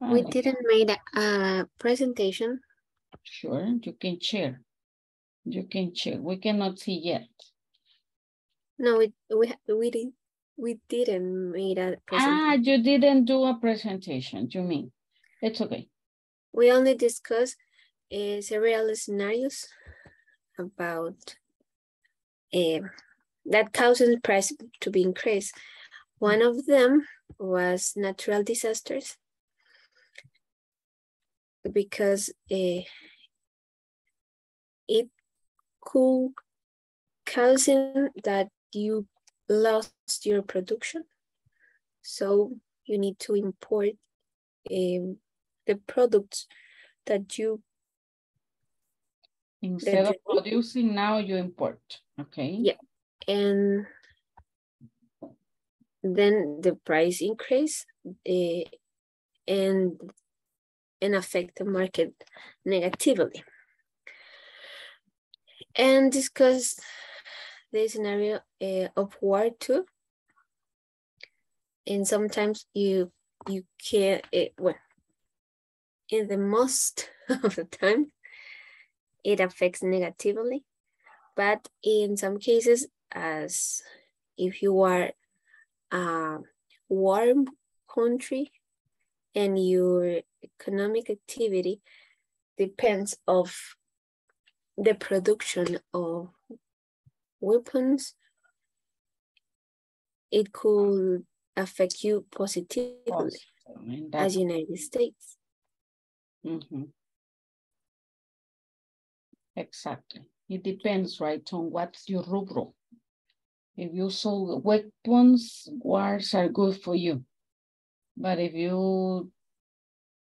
We didn't make a presentation. Sure, you can cheer. You can cheer. We cannot see yet. No, we didn't make a presentation. Ah, you didn't do a presentation, you mean? It's okay. We only discussed several scenarios about that causes price to be increased. One of them was natural disasters, because it could cause that you lost your production. So you need to import the products that you... Instead of producing, now you import, okay? Yeah, and then the price increase and affect the market negatively. And discuss the scenario of war too. And sometimes you can't, well, in the most of the time, it affects negatively. But in some cases, as if you are a warm country and your economic activity depends of the production of weapons, it could affect you positively, as United States. Mm-hmm. Exactly. It depends, right, on what's your rubro. If you sell weapons, wars are good for you. But if you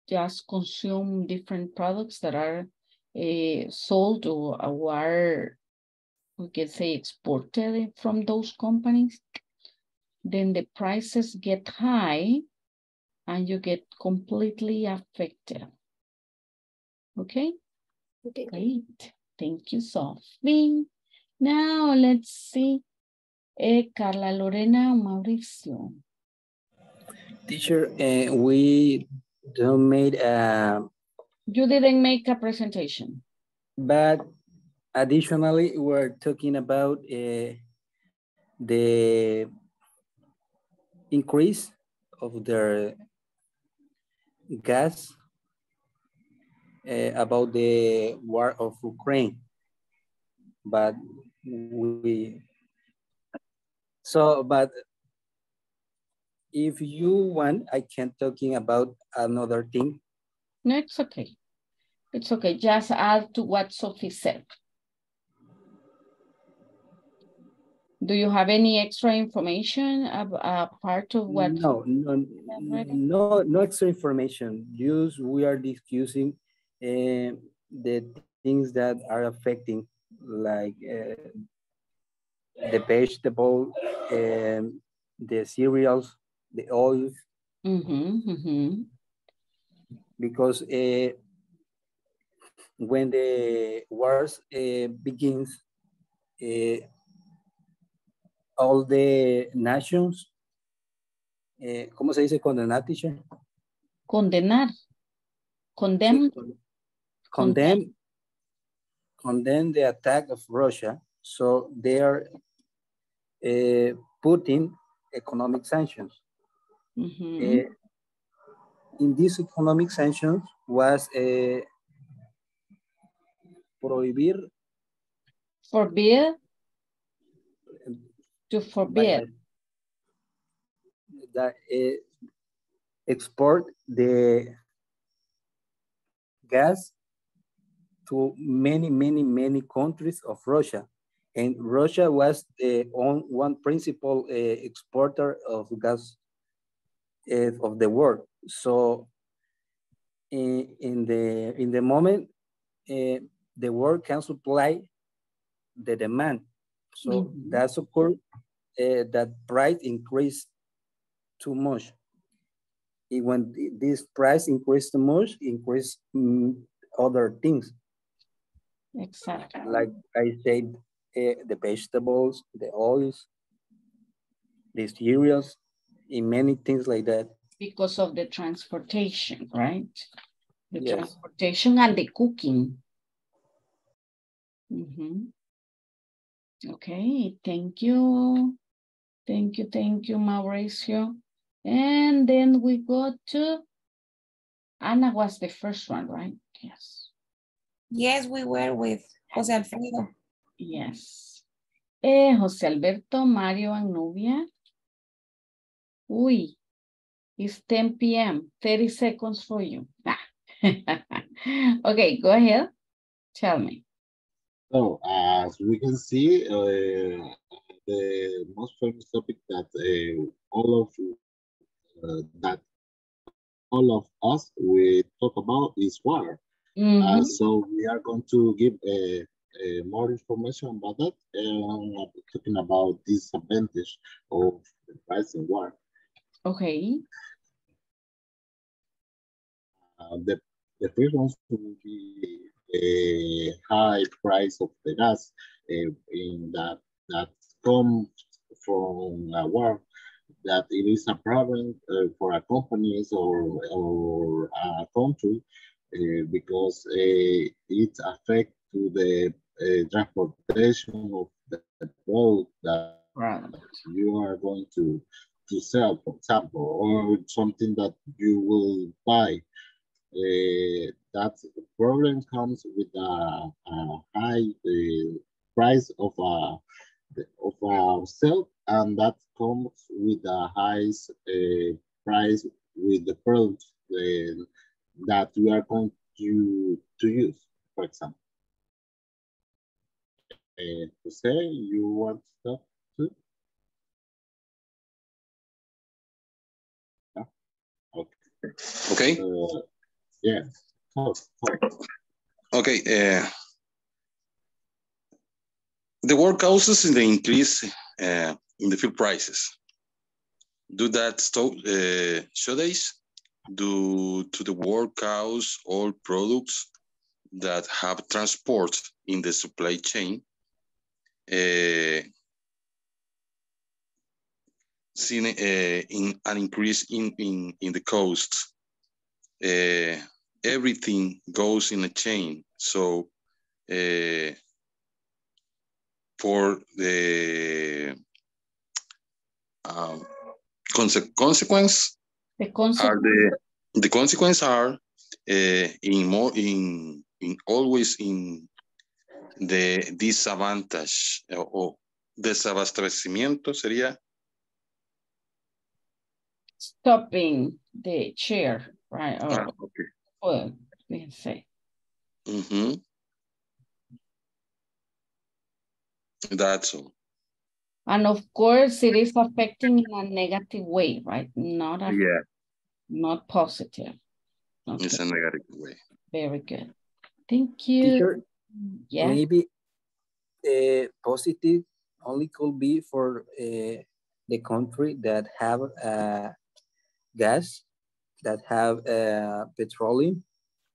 just consume different products that are sold or are, we can say, exported from those companies, then the prices get high and you get completely affected. Okay? Okay. Great. Thank you, Sophie. Now let's see. Carla Lorena Mauricio. Teacher, we don't made a... You didn't make a presentation. But additionally, we're talking about the increase of their gas, about the war of Ukraine. But but if you want, I can talking about another thing. No, it's okay. It's okay. Just add to what Sophie said. Do you have any extra information about part of what? No, extra information. Just we are discussing the things that are affecting, like the vegetable, the cereals, the oils. Mm-hmm, mm-hmm. Because when the wars begins, all the nations, ¿cómo se dice condenar, teacher? Condenar. Condemn the attack of Russia, so they are putting economic sanctions. Mm-hmm. In these economic sanctions was forbid that export the gas to many countries of Russia, and Russia was the one principal exporter of gas of the world. So in the moment, the world can supply the demand. So mm-hmm. That's occurred, that price increased too much. And when this price increased too much, increased other things. Exactly. Like I said, the vegetables, the oils, the cereals, and many things like that. Because of the transportation, right? The yes. Transportation and the cooking. Mm-hmm. Okay, thank you. Thank you, Mauricio. And then we go to, Ana was the first one, right? Yes. Yes, we were with Jose Alfredo. Yes. Jose Alberto, Mario, and Nubia. Uy, it's 10 p.m., 30 seconds for you. Okay, go ahead, tell me. So, as we can see, the most famous topic that all of us we talk about is war. So we are going to give more information about that, talking about disadvantage of the pricing war. Okay. The first one will be a high price of the gas in that comes from a war, that it is a problem for our companies or a country because it affects to the transportation of the product that you are going to sell, for example, or something that you will buy. That problem comes with a high price of our sale, and that comes with the highest price with the product that we are going to use, for example. Jose, you want to talk too? Yeah. Okay. Yeah. Okay. The war causes in the increase in the fuel prices. Do that shortage due to the war cause all products that have transport in the supply chain seen in an increase in the costs. Everything goes in a chain, so for the consequences are always in the disadvantage o desabastecimiento sería stopping the share, right? Or, okay. Well, we can say. That's all. And of course, it is affecting in a negative way, right? Not a, not positive. Okay. It's a negative way. Very good. Thank you. Teacher, maybe positive only could be for the country that have gas, that have petroleum.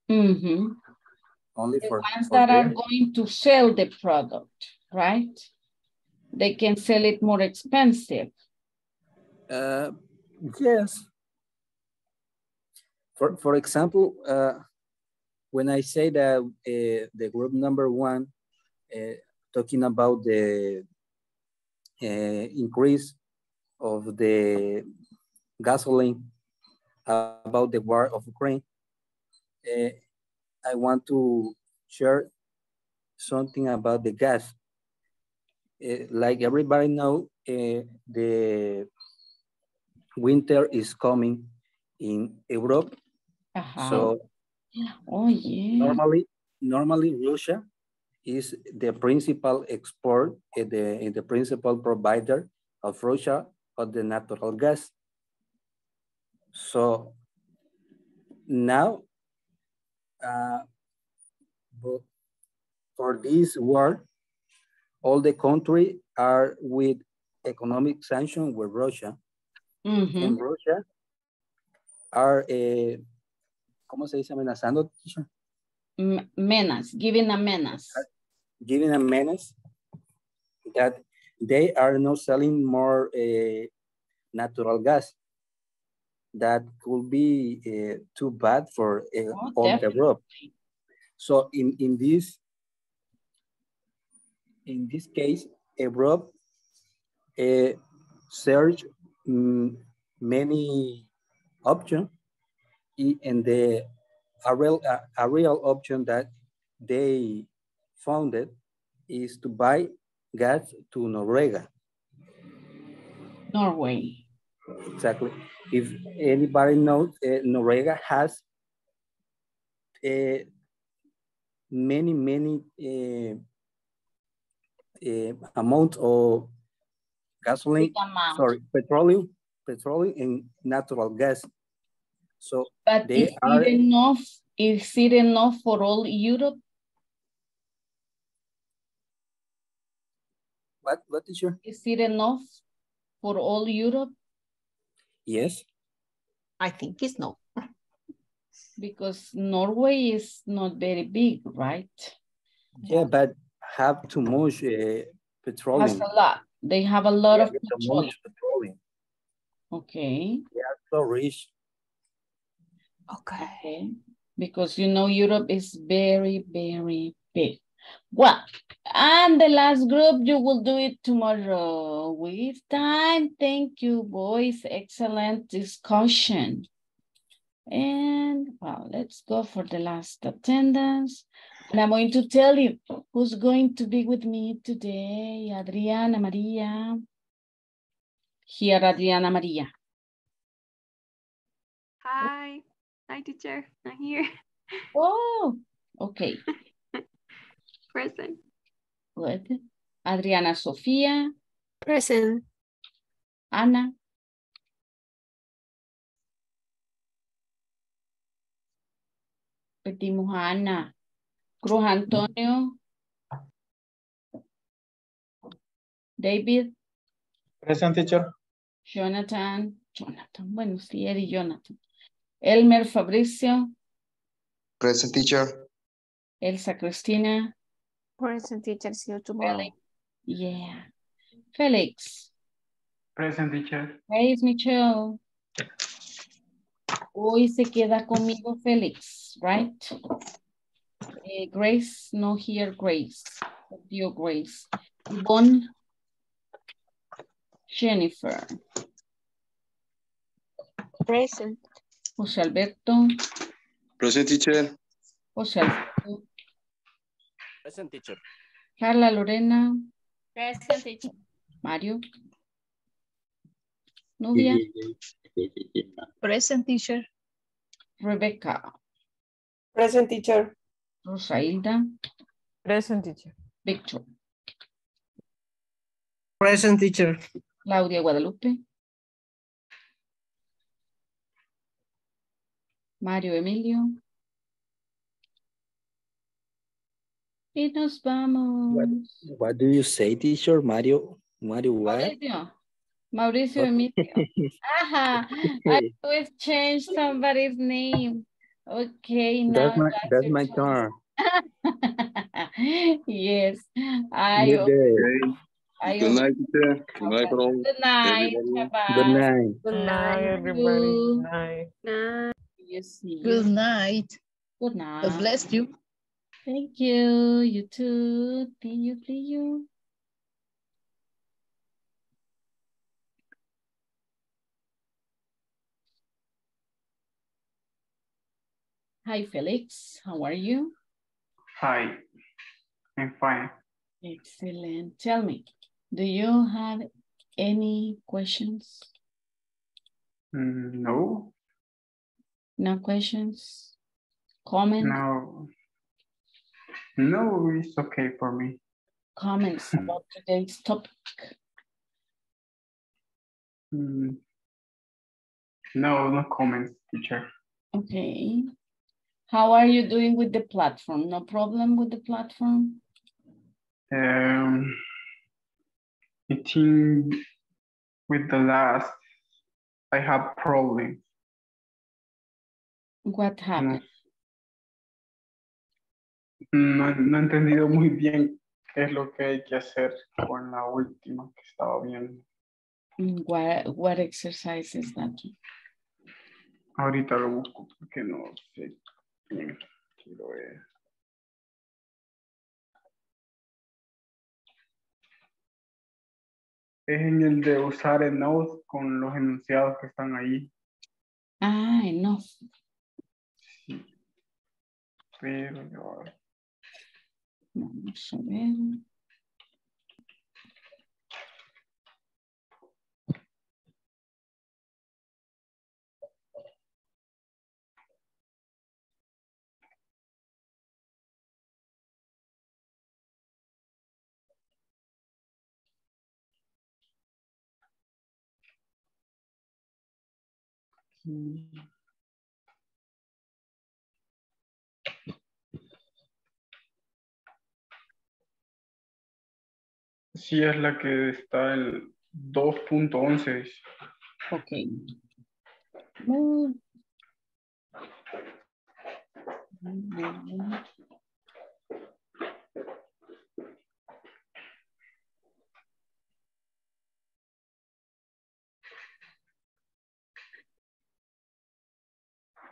Only the ones that are going to sell the product, right? They can sell it more expensive. Yes. For example, when I say that the group number one, talking about the increase of the gasoline, about the war of Ukraine, I want to share something about the gas. Like everybody knows, the winter is coming in Europe. So normally Russia is the principal export, the principal provider of Russia of the natural gas. So now, for this war, all the country are with economic sanction with Russia. And Russia are, ¿cómo se dice amenazando? Menace, giving a menace. Giving a menace that they are not selling more natural gas. That could be too bad for all the world. So in this case, Europe search many options, and the a real option that they founded is to buy gas to Norway. Exactly. If anybody knows, Noruega has many amount of gasoline, petroleum and natural gas. So but they are enough Is it enough for all Europe? What is your? Is it enough for all Europe? Yes. I think it's not. Because Norway is not very big, right? Yeah, but have too much petroleum. That's a lot. They have a lot of petroleum. Okay. They are so rich. Okay. Because, you know, Europe is very, very big. Well, and the last group, you will do it tomorrow with time. Thank you, boys. Excellent discussion. And, well, let's go for the last attendance. And I'm going to tell you who's going to be with me today. Adriana Maria. Here, Adriana Maria. Hi. Hi, teacher. I'm here. Oh, okay. Present. Good. Adriana Sofia. Present. Ana. Repetimos a Ana. Cruz Antonio. David. Present, teacher. Jonathan. Bueno, sí, Eri Jonathan. Elmer Fabricio. Present, teacher. Elsa Cristina. Present, teacher. See you tomorrow. Felix. Yeah. Felix. Present, teacher. Grace Michelle. Hoy se queda conmigo Felix, right? Grace, no here, Grace. Your Grace. Yvonne. Jennifer. Present. José Alberto. Present, teacher. José Alberto. Present, teacher. Carla Lorena. Present, teacher. Mario. Nubia. Present, teacher. Rebecca. Present, teacher. Rosailda. Present, teacher. Victor. Present, teacher. Claudia Guadalupe. Mario Emilio. Y nos vamos. What do you say, teacher? Mario what? Mauricio Emilio. Aha, I always change somebody's name. Okay, now that's my turn. Yes, Good night, teacher. Good night, bro. Good night. Good night. Good night, everybody. Good night. Good night. Good night. God bless you. Thank you. You too. Thank you. Hi, Felix. How are you? Hi. I'm fine. Excellent. Tell me, do you have any questions? No. No questions? Comments? No. No, it's okay for me. Comments about today's topic? No, no comments, teacher. Okay. How are you doing with the platform? No problem with the platform? I think with the last, I have problem. What happened? No he entendido muy bien qué es lo que hay que hacer con la última que estaba viendo. What exercise is that? Ahorita lo busco porque no sé. Quiero ver. Es en el de usar enough con los enunciados que están ahí. Ah, enough. Sí. Pero yo... Vamos a ver. Sí, es la que está el 2.11. Ok.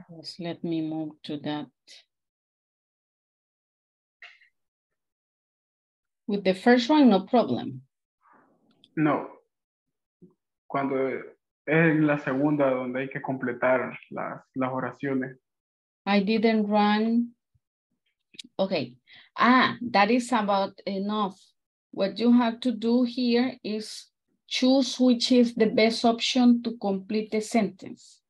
Yes, let me move to that. With the first one, no problem. No. Cuando es en la segunda donde hay que completar las oraciones. I didn't run. Okay. That is about enough. What you have to do here is choose which is the best option to complete the sentence.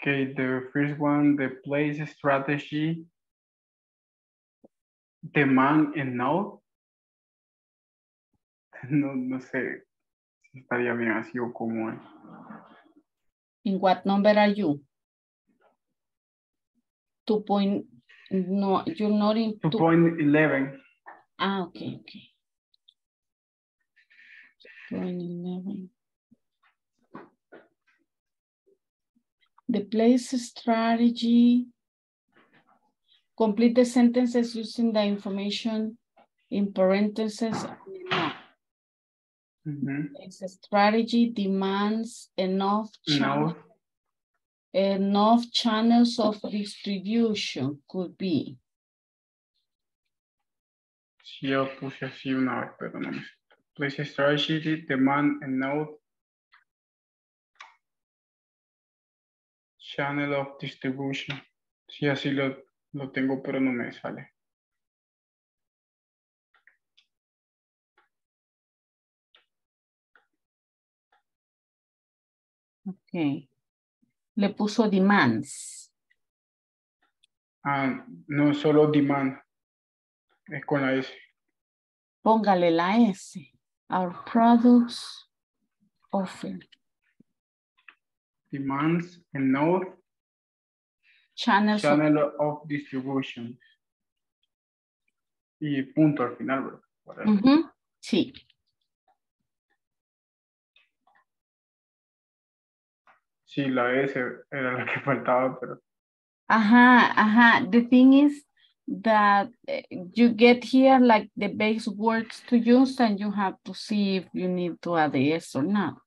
Okay, the first one, the place strategy, demand and now. No sé si estaría bien así o como es. In what number are you? 2. No, you're not in 2.11. Okay. 2.11. The place strategy. Complete the sentences using the information in parentheses. It's a strategy demands enough channels. Enough channels of distribution could be. Sí, yo puse así una vez, pero no. Place strategy demand enough channel of distribution. Sí, así lo tengo, pero no me sale. Okay. Le puso demands. No, solo demand. Es con la S. Póngale la S. Our products offer. Demands and no channel of distribution. Y punto al final. Sí. Sí, la S era la que faltaba, pero... The thing is that you get here like the base words to use and you have to see if you need to add the S or not.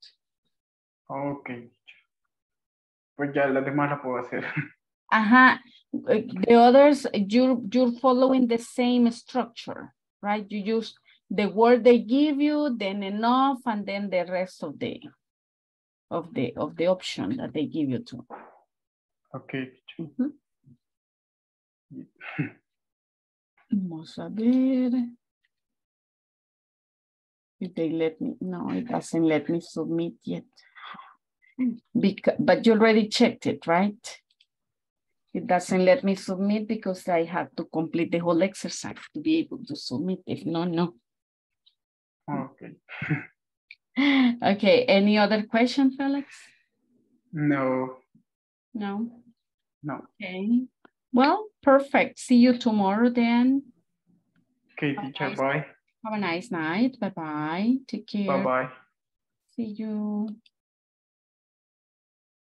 Okay. Pues ya las demás las puedo hacer. The others, you're following the same structure, right? You use the word they give you, then enough, and then the rest of the... Of the option that they give you to. Okay. Vamos a ver. If they let me, no, it doesn't let me submit yet. But you already checked it, right? It doesn't let me submit because I have to complete the whole exercise to be able to submit. If not, no. Okay. Okay, any other question, Felix? No. No? No. Okay. Well, perfect. See you tomorrow then. Okay, teacher, bye. Have a nice night. Bye-bye. Take care. Bye-bye. See you.